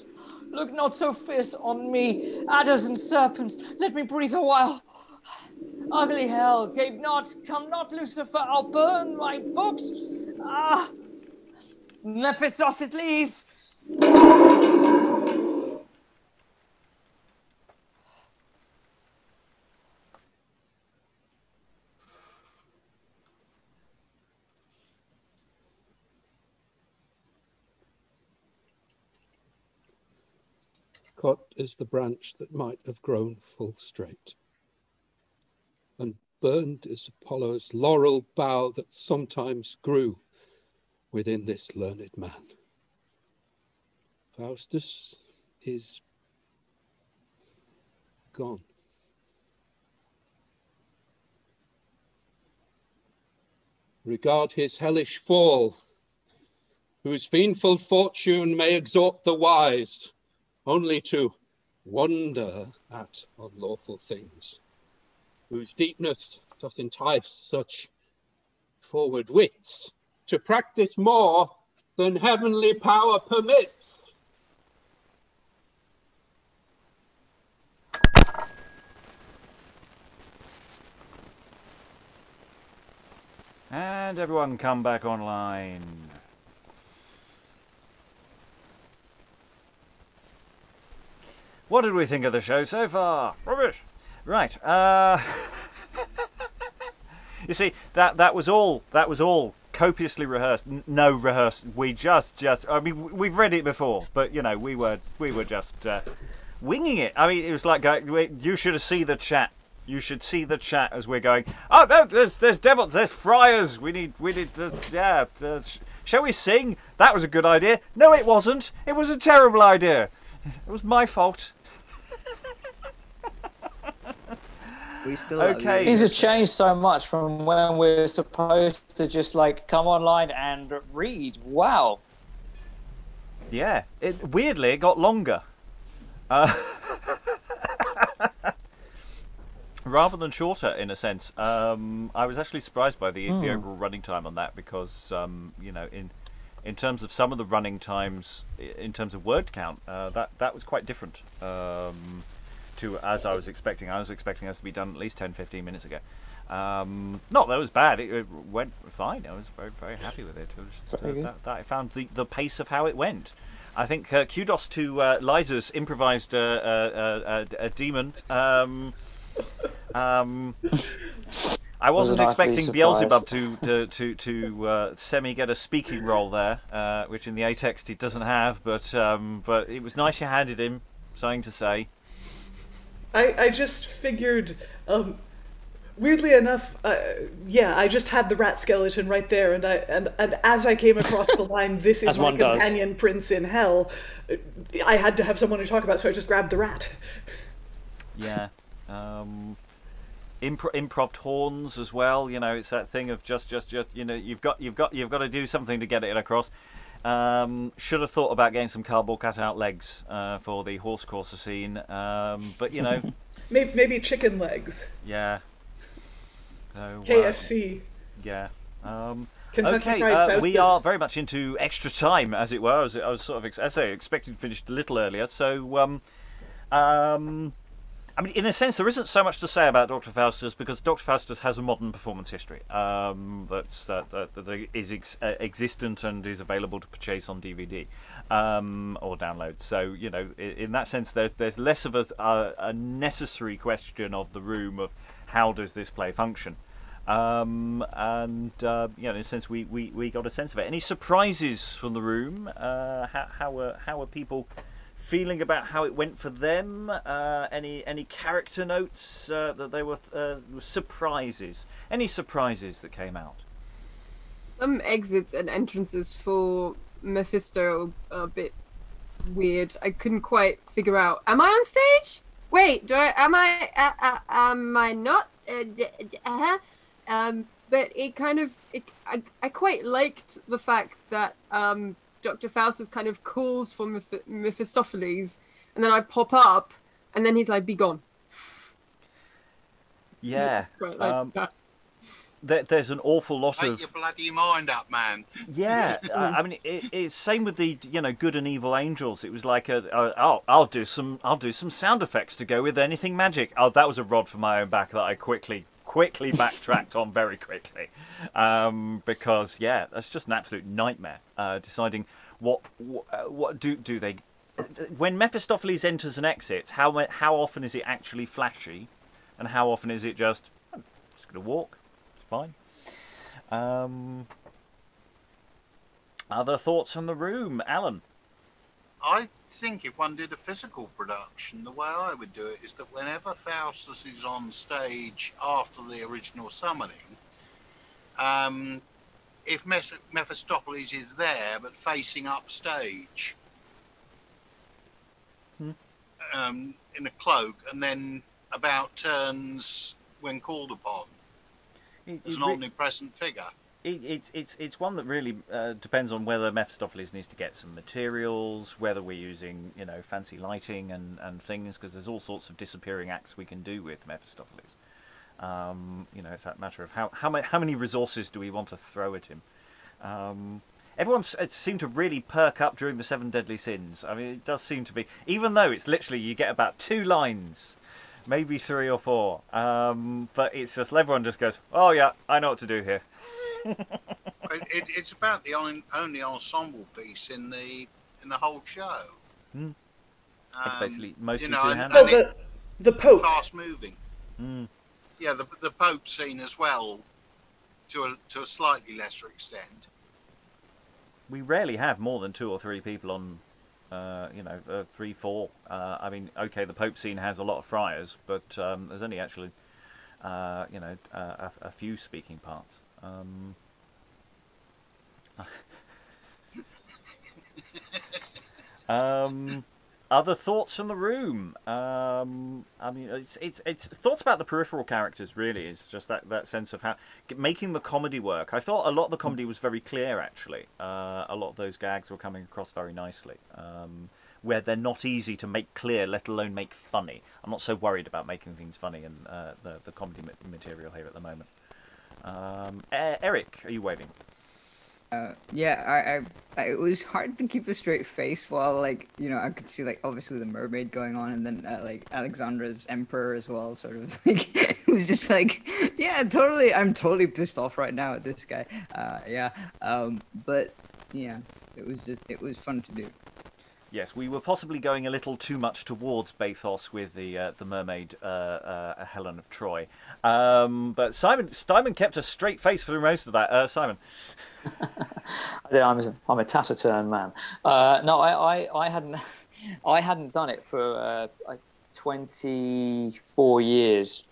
look not so fierce on me, adders and serpents, let me breathe a while. Ugly hell, gape not, come not, Lucifer, I'll burn my books. Ah, Mephistopheles. Caught is the branch that might have grown full straight. And burned is Apollo's laurel bough that sometimes grew within this learned man. Faustus is gone. Regard his hellish fall, whose fiendful fortune may exhort the wise only to wonder at unlawful things, whose deepness doth entice such forward wits to practice more than heavenly power permits. And everyone come back online. What did we think of the show so far? Rubbish! Right, uh, you see, that, that was all, that was all copiously rehearsed. No rehearsed. We just, just. I mean, we've read it before, but you know, we were, we were just uh, winging it. I mean, it was like going, you should see the chat. You should see the chat as we're going. Oh no, there's, there's devils, there's friars. We need, we need. Uh, yeah, uh, sh shall we sing? That was a good idea. No, it wasn't. It was a terrible idea. It was my fault. We still okay. Things have changed so much from when we're supposed to just like come online and read. Wow. Yeah. It weirdly it got longer. Uh, rather than shorter, in a sense. Um, I was actually surprised by the, mm. the overall running time on that because um, you know, in in terms of some of the running times, in terms of word count, uh, that that was quite different. Um, To, as I was expecting. I was expecting us to be done at least ten, fifteen minutes ago. Um, not that it was bad. It, it went fine. I was very, very happy with it. It was just, uh, that, that I found the, the pace of how it went. I think uh, kudos to uh, Liza's improvised uh, uh, uh, uh, demon. Um, um, I wasn't expecting Beelzebub to to to, to uh, semi get a speaking role there, uh, which in the A-text he doesn't have. But um, but it was nice you handed him something to say. I, I just figured, um, weirdly enough, uh, yeah, I just had the rat skeleton right there, and I and, and as I came across the line, "This is my companion prince in hell," I had to have someone to talk about, so I just grabbed the rat. Yeah, um, impro improv horns as well. You know, it's that thing of just, just, just. You know, you've got, you've got, you've got to do something to get it across. Um, should have thought about getting some cardboard cutout legs uh, for the horse courser scene, um, but you know, maybe, maybe chicken legs. Yeah. So, K F C. Uh, yeah. Um, okay, uh, we are very much into extra time, as it were. As I was sort of, ex as I expected, finished a little earlier. So, um, um, I mean, in a sense, there isn't so much to say about Doctor Faustus because Doctor Faustus has a modern performance history um, that's, that, that, that is ex existent and is available to purchase on D V D um, or download. So, you know, in, in that sense, there's, there's less of a, a, a necessary question of the room of how does this play function. Um, and, uh, you know, in a sense, we, we, we got a sense of it. Any surprises from the room? Uh, how, how, are, how are people... feeling about how it went for them? Uh, any any character notes uh, that they were uh, surprises? Any surprises that came out? Some exits and entrances for Mephisto are a bit weird. I couldn't quite figure out. Am I on stage? Wait, do I? Am I? Uh, uh, am I not? Uh, uh-huh. Um, but it kind of it. I I quite liked the fact that. Um, Doctor Faustus kind of calls for Meph Mephistopheles, and then I pop up, and then he's like, "Be gone." Yeah, like um, there, there's an awful lot Make of your bloody mind up, man. Yeah, uh, I mean, it, it's same with the you know good and evil angels. It was like, a, a, oh, I'll do some, I'll do some sound effects to go with anything magic. Oh, that was a rod for my own back that I quickly. quickly backtracked on very quickly um, because yeah, that's just an absolute nightmare uh, deciding what what, what do, do they when Mephistopheles enters and exits, how how often is it actually flashy and how often is it just oh, just gonna walk, it's fine. Um, other thoughts on the room? Alan? I think if one did a physical production, the way I would do it is that whenever Faustus is on stage after the original summoning, um, if Mephistopheles is there but facing upstage hmm. um, in a cloak and then about turns when called upon as an omnipresent figure. It, it's it's it's one that really uh, depends on whether Mephistopheles needs to get some materials, whether we're using you know fancy lighting and and things, because there's all sorts of disappearing acts we can do with Mephistopheles. Um, you know, it's that matter of how how many how many resources do we want to throw at him. Um, everyone seemed to really perk up during the Seven Deadly Sins. I mean, it does seem to be, even though it's literally you get about two lines. Maybe three or four, um, but it's just everyone just goes, "Oh yeah, I know what to do here." it, it, it's about the on, only ensemble piece in the in the whole show. Mm. Um, it's basically mostly you know, two and, and oh, the, the Pope, fast moving. Mm. Yeah, the the Pope scene as well to a, to a slightly lesser extent. We rarely have more than two or three people on, uh, you know, uh, three, four. Uh, I mean, okay, the Pope scene has a lot of friars, but um, there's only actually, uh, you know, uh, a, a few speaking parts. Um, um, other thoughts from the room. Um, I mean, it's it's it's thoughts about the peripheral characters. Really, is just that that sense of how making the comedy work. I thought a lot of the comedy was very clear. Actually, uh, a lot of those gags were coming across very nicely. Um, where they're not easy to make clear, let alone make funny. I'm not so worried about making things funny in uh, the the comedy material here at the moment. Um, Eric, are you waving? Uh, yeah, I, I, I, it was hard to keep a straight face while, like, you know, I could see, like, obviously the mermaid going on, and then, uh, like, Alexandra's emperor as well, sort of, like, it was just like, yeah, totally, I'm totally pissed off right now at this guy, uh, yeah, um, but, yeah, it was just, it was fun to do. Yes, we were possibly going a little too much towards bathos with the uh, the mermaid uh, uh, Helen of Troy, um, but Simon Simon kept a straight face for most of that. Uh, Simon, I don't, I'm a, I'm a taciturn man. Uh, no, I, I I hadn't I hadn't done it for uh, like twenty-four years,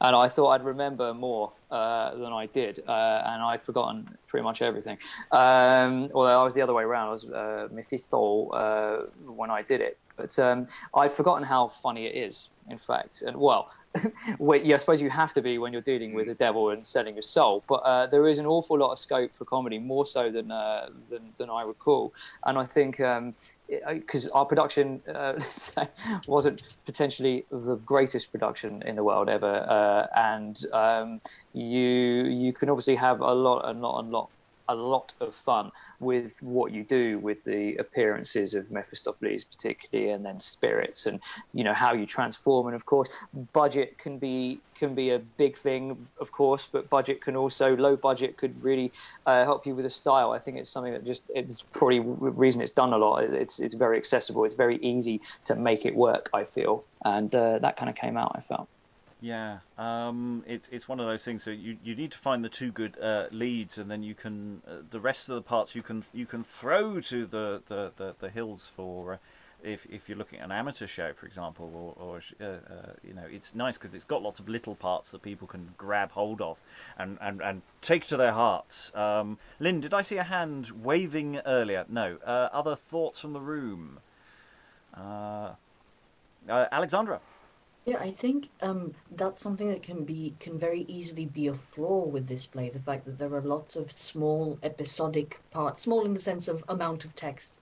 and I thought I'd remember more uh, than I did, uh, and I'd forgotten pretty much everything. Um, although I was the other way around, I was uh, Mephisto uh, when I did it, but um, I'd forgotten how funny it is, in fact. And well, yeah, I suppose you have to be when you're dealing with the devil and selling your soul, but uh, there is an awful lot of scope for comedy, more so than uh, than, than I recall, and I think. Um, because our production uh, wasn't potentially the greatest production in the world ever, uh, and um, you you can obviously have a lot, a lot, a lot, a lot of fun with what you do with the appearances of Mephistopheles particularly, and then spirits, and you know how you transform. And of course, budget can be can be a big thing, of course, but budget can also low budget could really uh, help you with a style. I think it's something that just it's probably the reason it's done a lot. It's it's very accessible. It's very easy to make it work, I feel, and uh, that kind of came out, I felt. Yeah, um, it's it's one of those things that you you need to find the two good uh, leads, and then you can uh, the rest of the parts you can you can throw to the the, the, the hills for uh, if if you're looking at an amateur show, for example, or, or uh, uh, you know, it's nice because it's got lots of little parts that people can grab hold of and and, and take to their hearts. Um, Lynn, did I see a hand waving earlier? No. Uh, other thoughts from the room? Uh, uh, Alexandra. Yeah, I think um, that's something that can be can very easily be a flaw with this play. The fact that there are lots of small episodic parts, small in the sense of amount of text,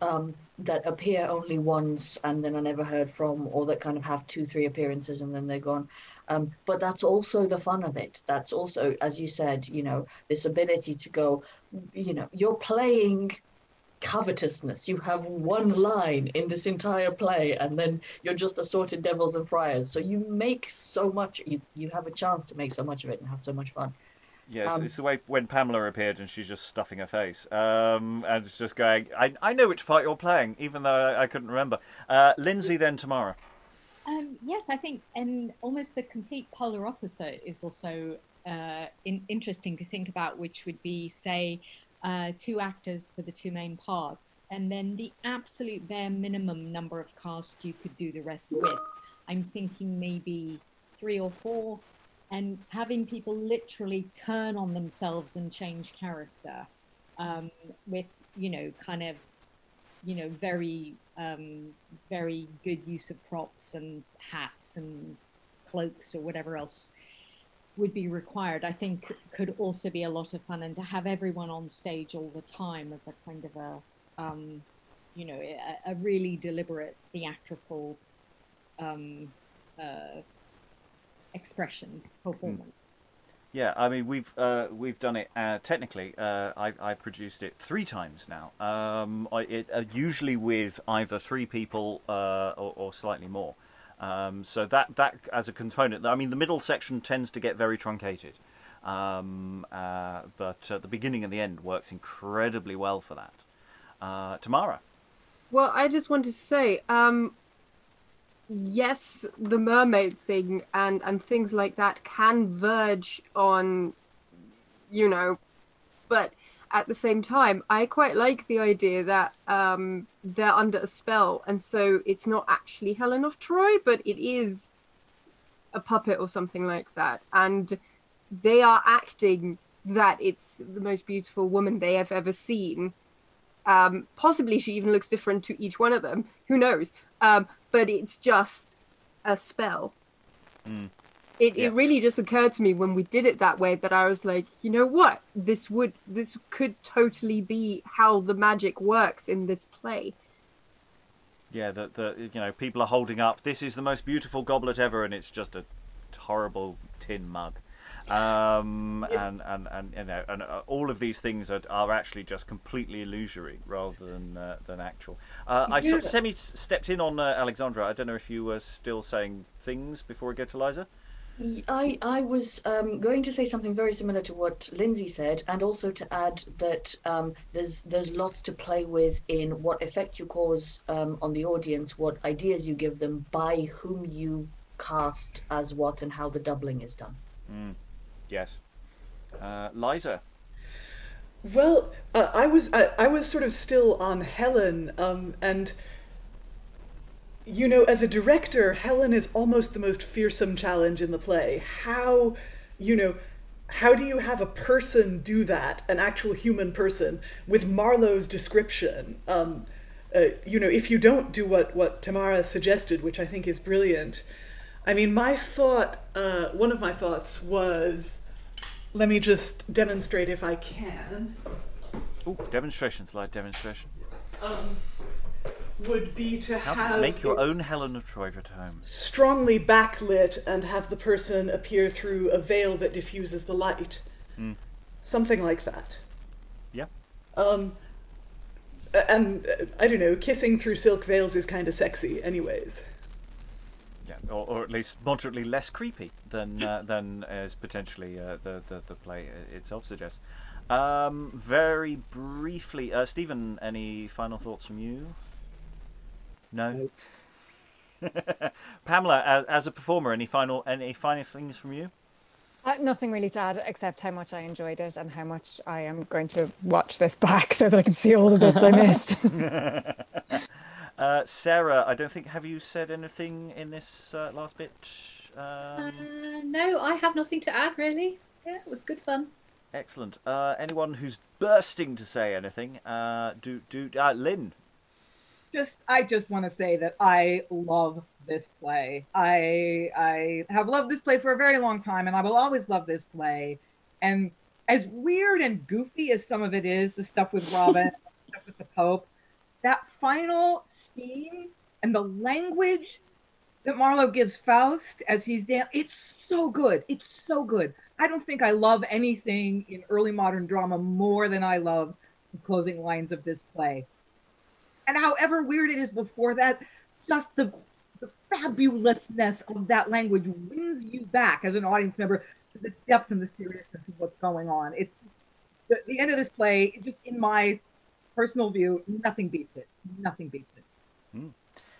um, that appear only once and then are never heard from, or that kind of have two, three appearances and then they're gone. Um, but that's also the fun of it. That's also, as you said, you know, this ability to go, you know, you're playing covetousness. You have one line in this entire play, and then you're just assorted devils and friars, so you make so much, you, you have a chance to make so much of it and have so much fun. Yes, um, it's the way when Pamela appeared and she's just stuffing her face um, and it's just going, I, I know which part you're playing, even though I, I couldn't remember. uh, Lindsay, then Tamara. Um, yes, I think, and almost the complete polar opposite is also uh, in, interesting to think about, which would be, say, Uh, two actors for the two main parts, and then the absolute bare minimum number of cast you could do the rest with. I'm thinking maybe three or four, and having people literally turn on themselves and change character um, with, you know, kind of, you know, very, um, very good use of props and hats and cloaks or whatever else would be required, I think could also be a lot of fun. And to have everyone on stage all the time as a kind of a, um, you know, a, a really deliberate theatrical um, uh, expression, performance. Yeah, I mean, we've uh, we've done it uh, technically. Uh, I, I produced it three times now. Um, I, it, uh, usually with either three people uh, or, or slightly more. Um, so that, that as a component, I mean, the middle section tends to get very truncated, um, uh, but uh, the beginning and the end works incredibly well for that. Uh, Tamara? Well, I just wanted to say, um, yes, the mermaid thing and, and things like that can verge on you know, but at the same time, I quite like the idea that um, they're under a spell, and so it's not actually Helen of Troy, but it is a puppet or something like that, and they are acting that it's the most beautiful woman they have ever seen. Um, possibly she even looks different to each one of them, who knows, um, but it's just a spell. Mm. It, yes. It really just occurred to me when we did it that way that I was like, you know what, this would, this could totally be how the magic works in this play. Yeah, that the, you know, people are holding up, this is the most beautiful goblet ever, and it's just a horrible tin mug. Um, yeah. and, and, and you know, and all of these things are, are actually just completely illusory rather than uh, than actual. Uh, I yeah. sort of semi stepped in on uh, Alexandra. I don't know if you were still saying things before we go to Liza. I, I was um, going to say something very similar to what Lindsay said, and also to add that um, there's there's lots to play with in what effect you cause um, on the audience, what ideas you give them, by whom you cast as what, and how the doubling is done. Mm. Yes. Uh, Liza? Well, uh, I was I, I was sort of still on Helen, um, and... you know, as a director, Helen is almost the most fearsome challenge in the play. How, you know, how do you have a person do that, an actual human person, with Marlowe's description? Um, uh, you know, if you don't do what, what Tamara suggested, which I think is brilliant. I mean, my thought, uh, one of my thoughts was, let me just demonstrate if I can. Oh, demonstration slide, demonstration. Um, would be to How have to make your own Helen of Troy at home, strongly backlit, and have the person appear through a veil that diffuses the light, mm. something like that. Yeah. Um, and I don't know, kissing through silk veils is kind of sexy, anyways. Yeah, or, or at least moderately less creepy than uh, than is potentially uh, the, the the play itself suggests. Um, very briefly, uh, Stephen, any final thoughts from you? No. Pamela, as, as a performer, any final any final things from you? Uh, nothing really to add, except how much I enjoyed it and how much I am going to watch this back so that I can see all the bits I missed. uh, Sarah, I don't think, have you said anything in this uh, last bit? Um... Uh, no, I have nothing to add, really. Yeah, it was good fun. Excellent. Uh, anyone who's bursting to say anything, uh, do do uh, Lynn. Just, I just want to say that I love this play. I I have loved this play for a very long time, and I will always love this play. And as weird and goofy as some of it is, the stuff with Robin, the stuff with the Pope, that final scene and the language that Marlowe gives Faust as he's dancing, it's so good. It's so good. I don't think I love anything in early modern drama more than I love the closing lines of this play. And however weird it is before that, just the, the fabulousness of that language wins you back as an audience member to the depth and the seriousness of what's going on. It's the, the end of this play, just in my personal view, nothing beats it. Nothing beats it. Mm.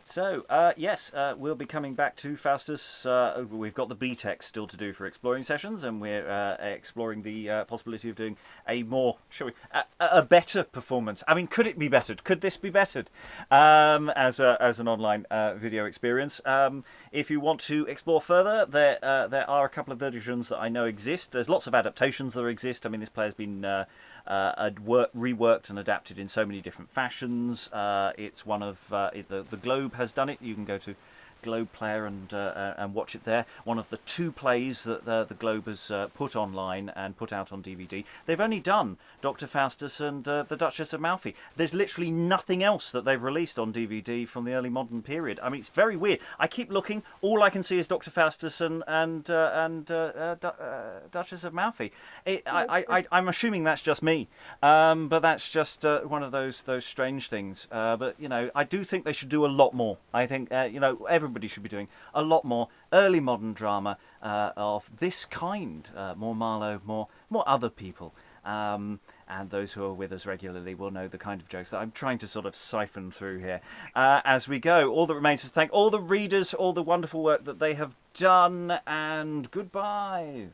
So, uh, yes, uh, we'll be coming back to Faustus. Uh, we've got the B-text still to do for exploring sessions, and we're uh, exploring the uh, possibility of doing a more, shall we, a, a better performance. I mean, could it be bettered? Could this be bettered um, as a, as an online uh, video experience? Um, if you want to explore further, there uh, there are a couple of versions that I know exist. There's lots of adaptations that exist. I mean, this play has been... Uh, Uh, work, reworked and adapted in so many different fashions. Uh, it's one of uh, it, the, the Globe has done it. You can go to Globe Player and uh, and watch it there. One of the two plays that the, the Globe has uh, put online and put out on D V D. They've only done Doctor Faustus and uh, the Duchess of Malfi. There's literally nothing else that they've released on D V D from the early modern period. I mean, it's very weird. I keep looking. All I can see is Doctor Faustus and and uh, and uh, uh, du uh, Duchess of Malfi. It, I, I, I I'm assuming that's just me, um, but that's just uh, one of those those strange things. Uh, but you know, I do think they should do a lot more. I think uh, you know every Everybody should be doing a lot more early modern drama uh, of this kind. Uh, more Marlowe, more more other people. Um, and those who are with us regularly will know the kind of jokes that I'm trying to sort of siphon through here uh, as we go. All that remains is to thank all the readers, all the wonderful work that they have done. And goodbye.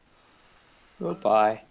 Goodbye.